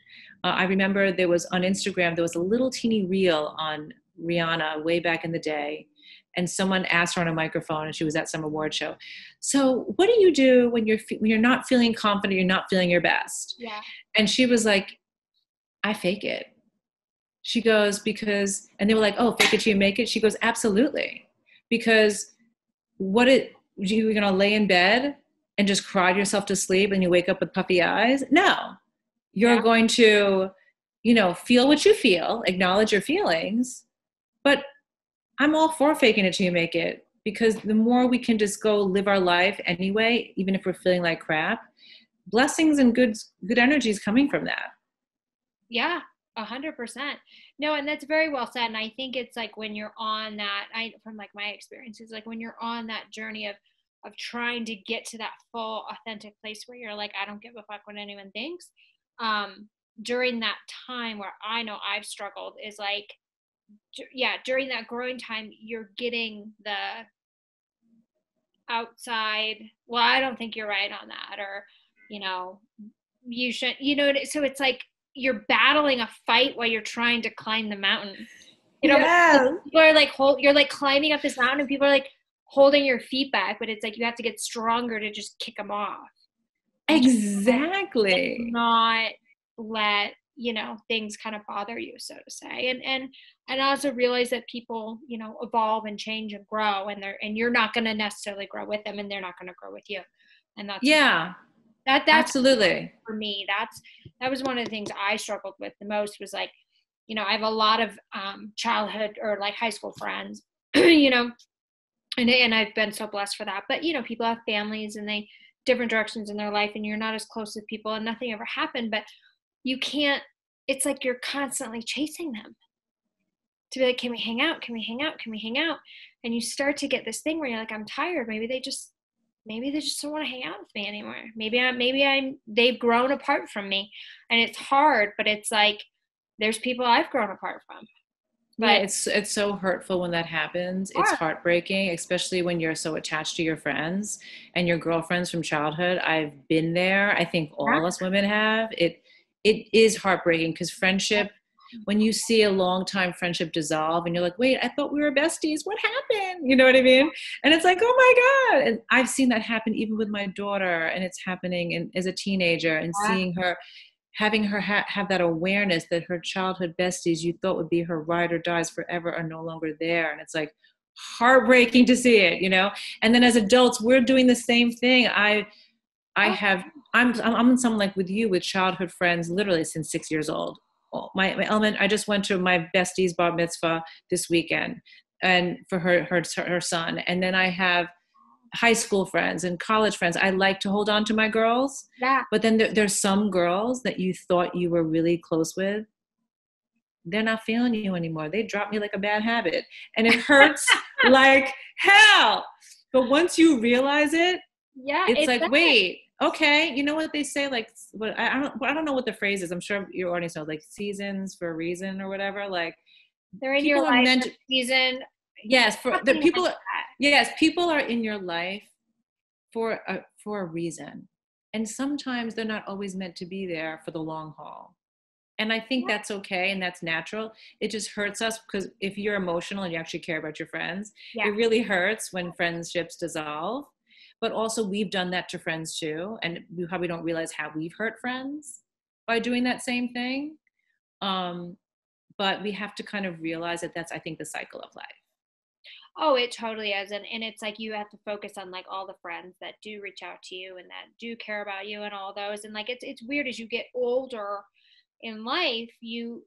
I remember there was on Instagram, there was a little teeny reel on Rihanna way back in the day. And someone asked her on a microphone, and she was at some award show, so what do you do when you're not feeling confident, you're not feeling your best? Yeah. And she was like, I fake it. She goes, because, and they were like, oh, fake it till you make it. She goes, absolutely. Because you're going to lay in bed and just cry yourself to sleep and you wake up with puffy eyes? No. You're yeah. going to, you know, feel what you feel, acknowledge your feelings, but I'm all for faking it till you make it, because the more we can just go live our life anyway, even if we're feeling like crap, blessings and good energy is coming from that. Yeah, 100%. No, and that's very well said. And I think it's like when you're on that, from like my experiences, like when you're on that journey of trying to get to that full authentic place where you're like, I don't give a fuck what anyone thinks. During that time where I know I've struggled is like, yeah, during that growing time, you're getting the outside, well, I don't think you're right on that, or, you know, you should, you know, so it's like you're battling a fight while you're trying to climb the mountain. You know, yeah. People are like, you're like climbing up this mountain and people are like holding your feet back, but it's like you have to get stronger to just kick them off. Exactly. Just not let, you know, things kind of bother you, so to say, and also realize that people, you know, evolve and change and grow, and you're not going to necessarily grow with them, and they're not going to grow with you, and that's yeah, that's absolutely for me. That was one of the things I struggled with the most was like, you know, I have a lot of childhood or like high school friends, you know, and I've been so blessed for that. But you know, people have families and they different directions in their life, and you're not as close with people, and nothing ever happened, but you can't, it's like you're constantly chasing them to be like, can we hang out? Can we hang out? Can we hang out? And you start to get this thing where you're like, I'm tired. Maybe they just don't want to hang out with me anymore. Maybe they've grown apart from me, and it's hard, but it's like, there's people I've grown apart from. But yeah, it's so hurtful when that happens. It's heartbreaking, especially when you're so attached to your friends and your girlfriends from childhood. I've been there. I think all of us women have. It is heartbreaking because friendship, when you see a long-time friendship dissolve and you're like, wait, I thought we were besties. What happened? You know what I mean? And it's like, oh my God. And I've seen that happen even with my daughter, and it's happening as a teenager, and seeing her, having her have that awareness that her childhood besties you thought would be her ride or dies forever are no longer there. And it's like heartbreaking to see it, you know? And then as adults, we're doing the same thing. I'm someone like with you, with childhood friends, literally since 6 years old. My element, I just went to my bestie's bar mitzvah this weekend, and for her son. And then I have high school friends and college friends. I like to hold on to my girls, but then there's some girls that you thought you were really close with. They're not feeling you anymore. They dropped me like a bad habit, and it hurts like hell. But once you realize it, it's like, wait, okay. You know what they say? Like, what I don't know what the phrase is. I'm sure your audience knows, like, seasons for a reason or whatever. Like, they're in your life for a season. Yes, for the people. Like, yes, people are in your life for a reason, and sometimes they're not always meant to be there for the long haul. And I think that's okay, and that's natural. It just hurts us because if you're emotional and you actually care about your friends, it really hurts when friendships dissolve. But also, we've done that to friends too, and we probably don't realize how we've hurt friends by doing that same thing. But we have to kind of realize that that's, I think, the cycle of life. Oh, it totally is. And it's like, you have to focus on like all the friends that do reach out to you and that do care about you and all those. And like, it's weird as you get older in life, you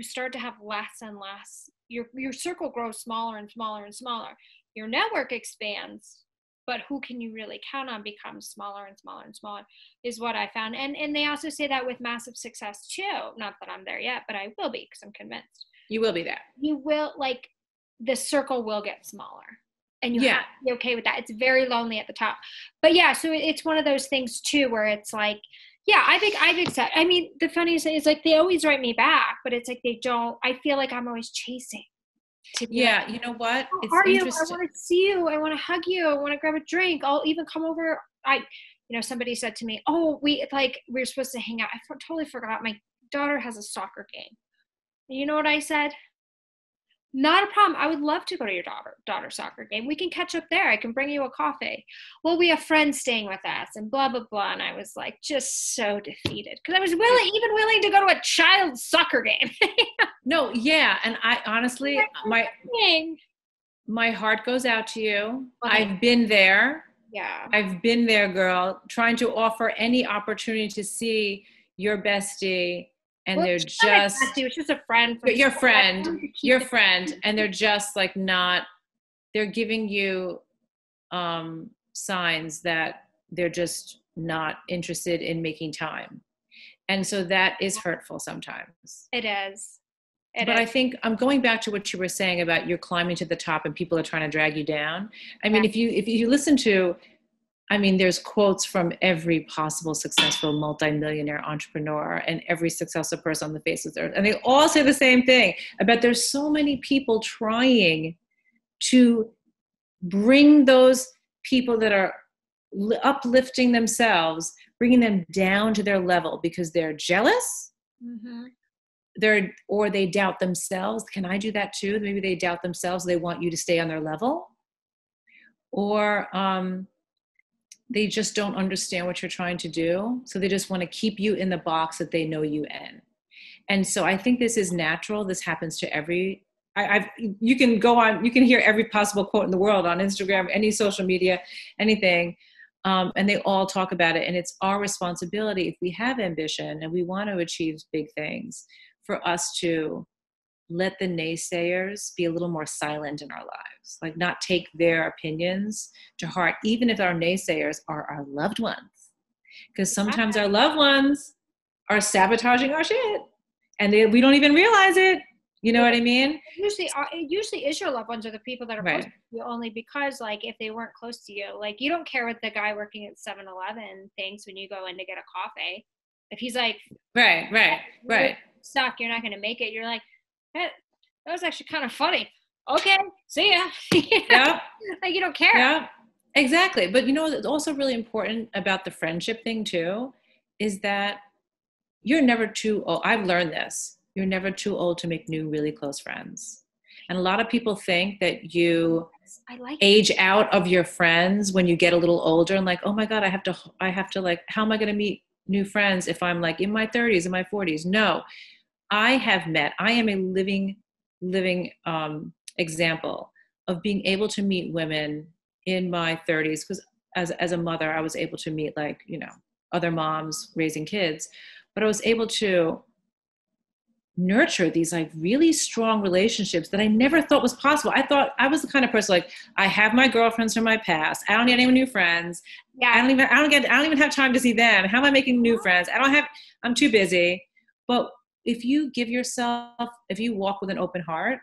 start to have less and less, your circle grows smaller and smaller and smaller. Your network expands, but who can you really count on becomes smaller and smaller and smaller, is what I found. And they also say that with massive success too. Not that I'm there yet, but I will be, because I'm convinced. You will be there. You will, like, the circle will get smaller, and you have to be okay with that. It's very lonely at the top, but so it's one of those things too, where it's like, I mean, the funniest thing is, like, they always write me back, but it's like, they don't, I feel like I'm always chasing to be like, you know what? How are you? I want to see you. I want to hug you. I want to grab a drink. I'll even come over. Somebody said to me, oh, we were supposed to hang out. I totally forgot. My daughter has a soccer game. You know what I said? Not a problem. I would love to go to your daughter's soccer game. We can catch up there. I can bring you a coffee. Well, we have friends staying with us and blah, blah, blah. And I was like, just so defeated, because I was willing to go to a child's soccer game. No. Yeah. And I honestly, my heart goes out to you. I've been there. Yeah. I've been there, girl, trying to offer any opportunity to see your bestie. And they're just, it's just a friend, your friend. And they're just like, not, they're giving you signs that they're just not interested in making time. And so that is hurtful sometimes. It is. But I think I'm going back to what you were saying about you're climbing to the top and people are trying to drag you down. I mean, if you listen to, I mean, there's quotes from every possible successful multimillionaire entrepreneur and every successful person on the face of the earth. And they all say the same thing about there's so many people trying to bring those people that are uplifting themselves, bringing them down to their level because they're jealous. Mm-hmm. Or they doubt themselves. Can I do that too? Maybe they doubt themselves. They want you to stay on their level. Or, they just don't understand what you're trying to do. So they just want to keep you in the box that they know you in. And so I think this is natural. This happens to every, you can go on, you can hear every possible quote in the world on Instagram, any social media, anything. And they all talk about it. And it's our responsibility, if we have ambition and we want to achieve big things, for us to let the naysayers be a little more silent in our lives, like not take their opinions to heart, even if our naysayers are our loved ones, because sometimes our loved ones are sabotaging our shit and we don't even realize it. You know what I mean? It usually is your loved ones, or the people that are close to you, only because, like, if they weren't close to you, like, you don't care what the guy working at 7-Eleven thinks when you go in to get a coffee. If he's like, right. suck, you're not going to make it. You're like, hey, that was actually kind of funny. Okay, see ya. Yeah. Like, you don't care. Yeah, exactly. But you know what's also really important about the friendship thing too is that you're never too old. I've learned this. You're never too old to make new, really close friends. And a lot of people think that you age out of your friends when you get a little older and like, oh my God, I have to like, how am I going to meet new friends if I'm like in my 30s, in my 40s? No, I am a living example of being able to meet women in my 30s, because as a mother, I was able to meet like, you know, other moms raising kids, but I was able to nurture these like really strong relationships that I never thought was possible. I thought I was the kind of person like, I have my girlfriends from my past. I don't need any new friends. Yeah. I don't even have time to see them. How am I making new friends? I'm too busy. But if you give yourself, if you walk with an open heart,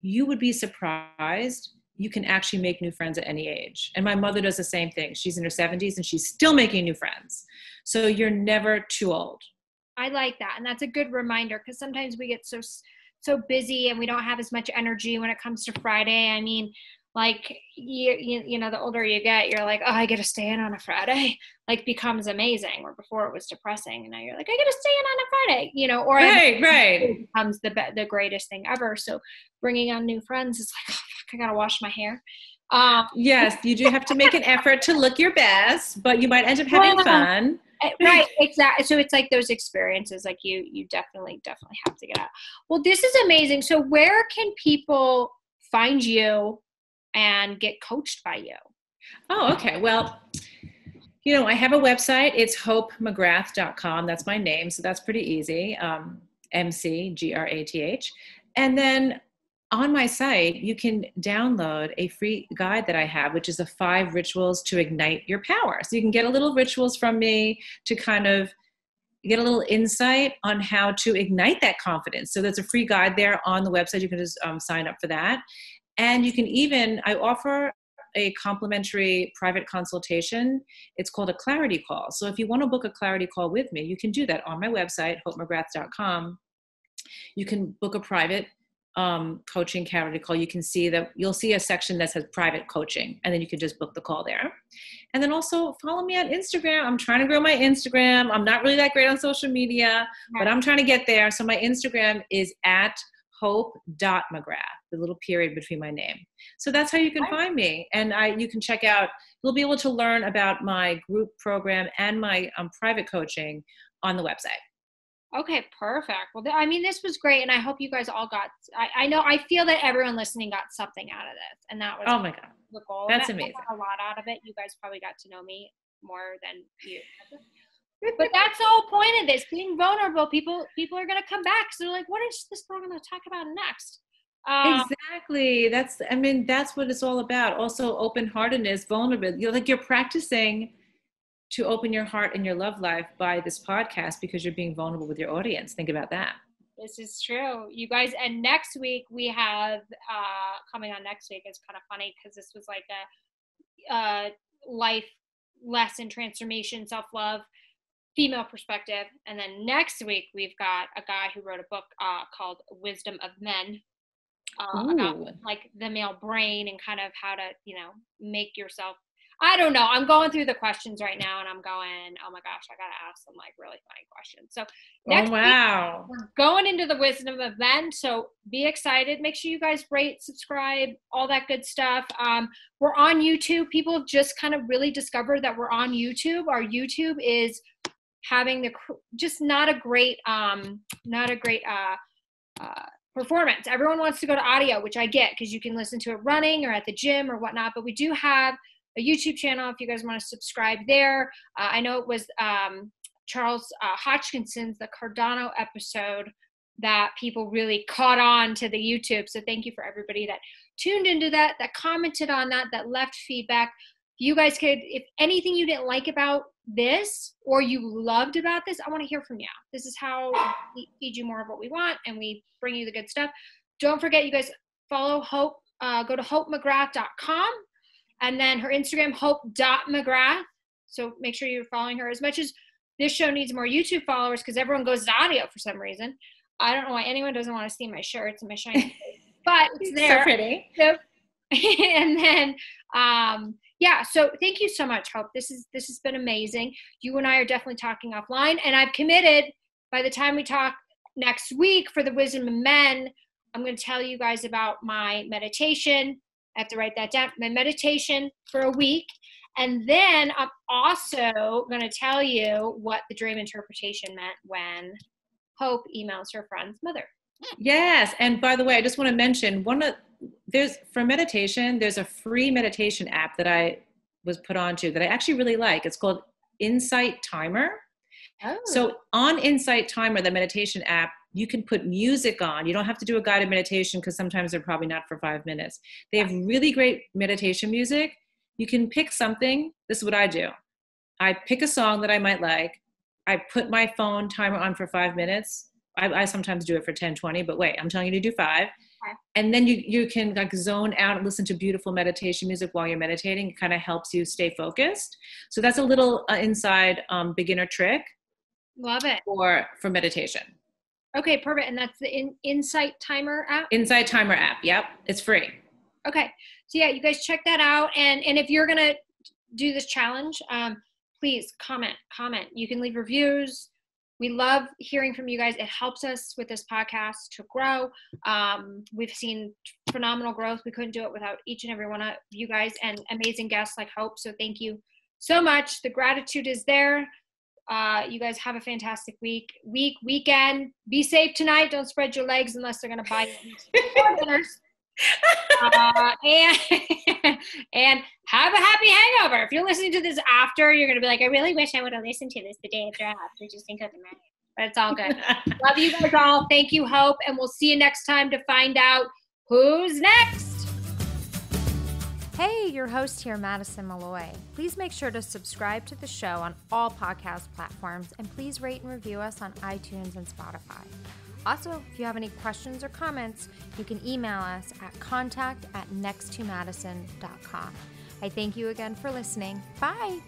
you would be surprised. You can actually make new friends at any age. And my mother does the same thing. She's in her 70s and she's still making new friends. So you're never too old. I like that. And that's a good reminder, because sometimes we get so busy and we don't have as much energy when it comes to Friday. I mean, like, you know, the older you get, you're like, oh, I get to stay in on a Friday, like becomes amazing. Or before it was depressing. And now you're like, I get to stay in on a Friday, you know, or right. It becomes the greatest thing ever. So bringing on new friends is like, oh, fuck, I got to wash my hair. Yes, you do have to make an effort to look your best, but you might end up having fun. Right, exactly. So it's like those experiences, like you definitely have to get out. Well, this is amazing. So where can people find you and get coached by you? Oh, okay. Well, you know, I have a website. It's hopemcgrath.com. That's my name. So that's pretty easy. McGrath. And then on my site, you can download a free guide that I have, which is the 5 rituals to ignite your power. So you can get a little rituals from me to kind of get a little insight on how to ignite that confidence. So there's a free guide there on the website. You can just sign up for that. And you can even, I offer a complimentary private consultation. It's called a clarity call. So if you want to book a clarity call with me, you can do that on my website, hopemcgrath.com. You can book a private coaching clarity call. You can see that you'll see a section that says private coaching, and then you can just book the call there. And then also follow me on Instagram. I'm trying to grow my Instagram. I'm not really that great on social media, but I'm trying to get there. So my Instagram is at hope.mcgrath, the little period between my name. So that's how you can find me. And you can check out, you'll be able to learn about my group program and my private coaching on the website. Okay, perfect. Well, I mean, this was great. And I hope you guys all got, I know, I feel that everyone listening got something out of this. And that was oh my God. The goal. That's amazing. I got a lot out of it. You guys probably got to know me more than you. But that's the whole point of this, being vulnerable. People are going to come back. So they're like, what is this program going to talk about next? Exactly. That's what it's all about. Also open-heartedness, vulnerability. You're like, you're practicing to open your heart and your love life by this podcast because you're being vulnerable with your audience. Think about that. This is true, you guys. And next week we have, coming on next week is kind of funny because this was like a life lesson, transformation, self-love, female perspective. And then next week we've got a guy who wrote a book called Wisdom of Men. About like the male brain and kind of how to, you know, make yourself, I don't know. I'm going through the questions right now and I'm going, oh my gosh, I got to ask some like really funny questions. So next week, we're going into the Wisdom of Men. So be excited. Make sure you guys rate, subscribe, all that good stuff. We're on YouTube. People just kind of really discovered that we're on YouTube. Our YouTube is having just not a great performance. Everyone wants to go to audio, which I get because you can listen to it running or at the gym or whatnot, but we do have a YouTube channel if you guys want to subscribe there. I know it was Charles Hodgkinson's, the Cardano episode, that people really caught on to the YouTube. So thank you for everybody that tuned into that, that commented on that, that left feedback. You guys could, if anything you didn't like about this or you loved about this, I want to hear from you. This is how we feed you more of what we want and we bring you the good stuff. Don't forget, you guys follow Hope. Go to hopemcgrath.com. And then her Instagram, hope.mcgrath. So make sure you're following her. As much as This show needs more YouTube followers because everyone goes to audio for some reason. I don't know why anyone doesn't want to see my shirts and my shiny face, but it's there. So pretty. So, and then, yeah, so thank you so much, Hope. This has been amazing. You and I are definitely talking offline, and I've committed by the time we talk next week for the Wisdom of Men, I'm going to tell you guys about my meditation. I have to write that down, my meditation for a week. And then I'm also going to tell you what the dream interpretation meant when Hope emails her friend's mother. Yes. And by the way, I just want to mention for meditation, there's a free meditation app that I was put onto that I actually really like. It's called Insight Timer. Oh. So on Insight Timer, the meditation app, you can put music on. You don't have to do a guided meditation because sometimes they're probably not for 5 minutes. They have really great meditation music. You can pick something. This is what I do. I pick a song that I might like. I put my phone timer on for 5 minutes. I sometimes do it for 10, 20, but wait, I'm telling you to do 5. Okay. And then you can like zone out and listen to beautiful meditation music while you're meditating. It kind of helps you stay focused. So that's a little inside beginner trick. Love it. For meditation. Okay, perfect. And that's the Insight Timer app? Insight Timer app, yep. It's free. Okay. So yeah, you guys check that out. And if you're going to do this challenge, please comment. You can leave reviews. We love hearing from you guys. It helps us with this podcast to grow. We've seen phenomenal growth. We couldn't do it without each and every one of you guys and amazing guests like Hope. So thank you so much. The gratitude is there. You guys have a fantastic weekend. Be safe tonight. Don't spread your legs unless they're going to bite you. And have a happy hangover. If you're listening to this after, you're going to be like, I really wish I would have listened to this the day after I have just think of the matter. But it's all good. Love you guys all. Thank you, Hope. And we'll see you next time to find out who's next. Hey, your host here, Madison Malloy. Please make sure to subscribe to the show on all podcast platforms and please rate and review us on iTunes and Spotify. Also, if you have any questions or comments, you can email us at contact@nexttomadison.com. I thank you again for listening. Bye.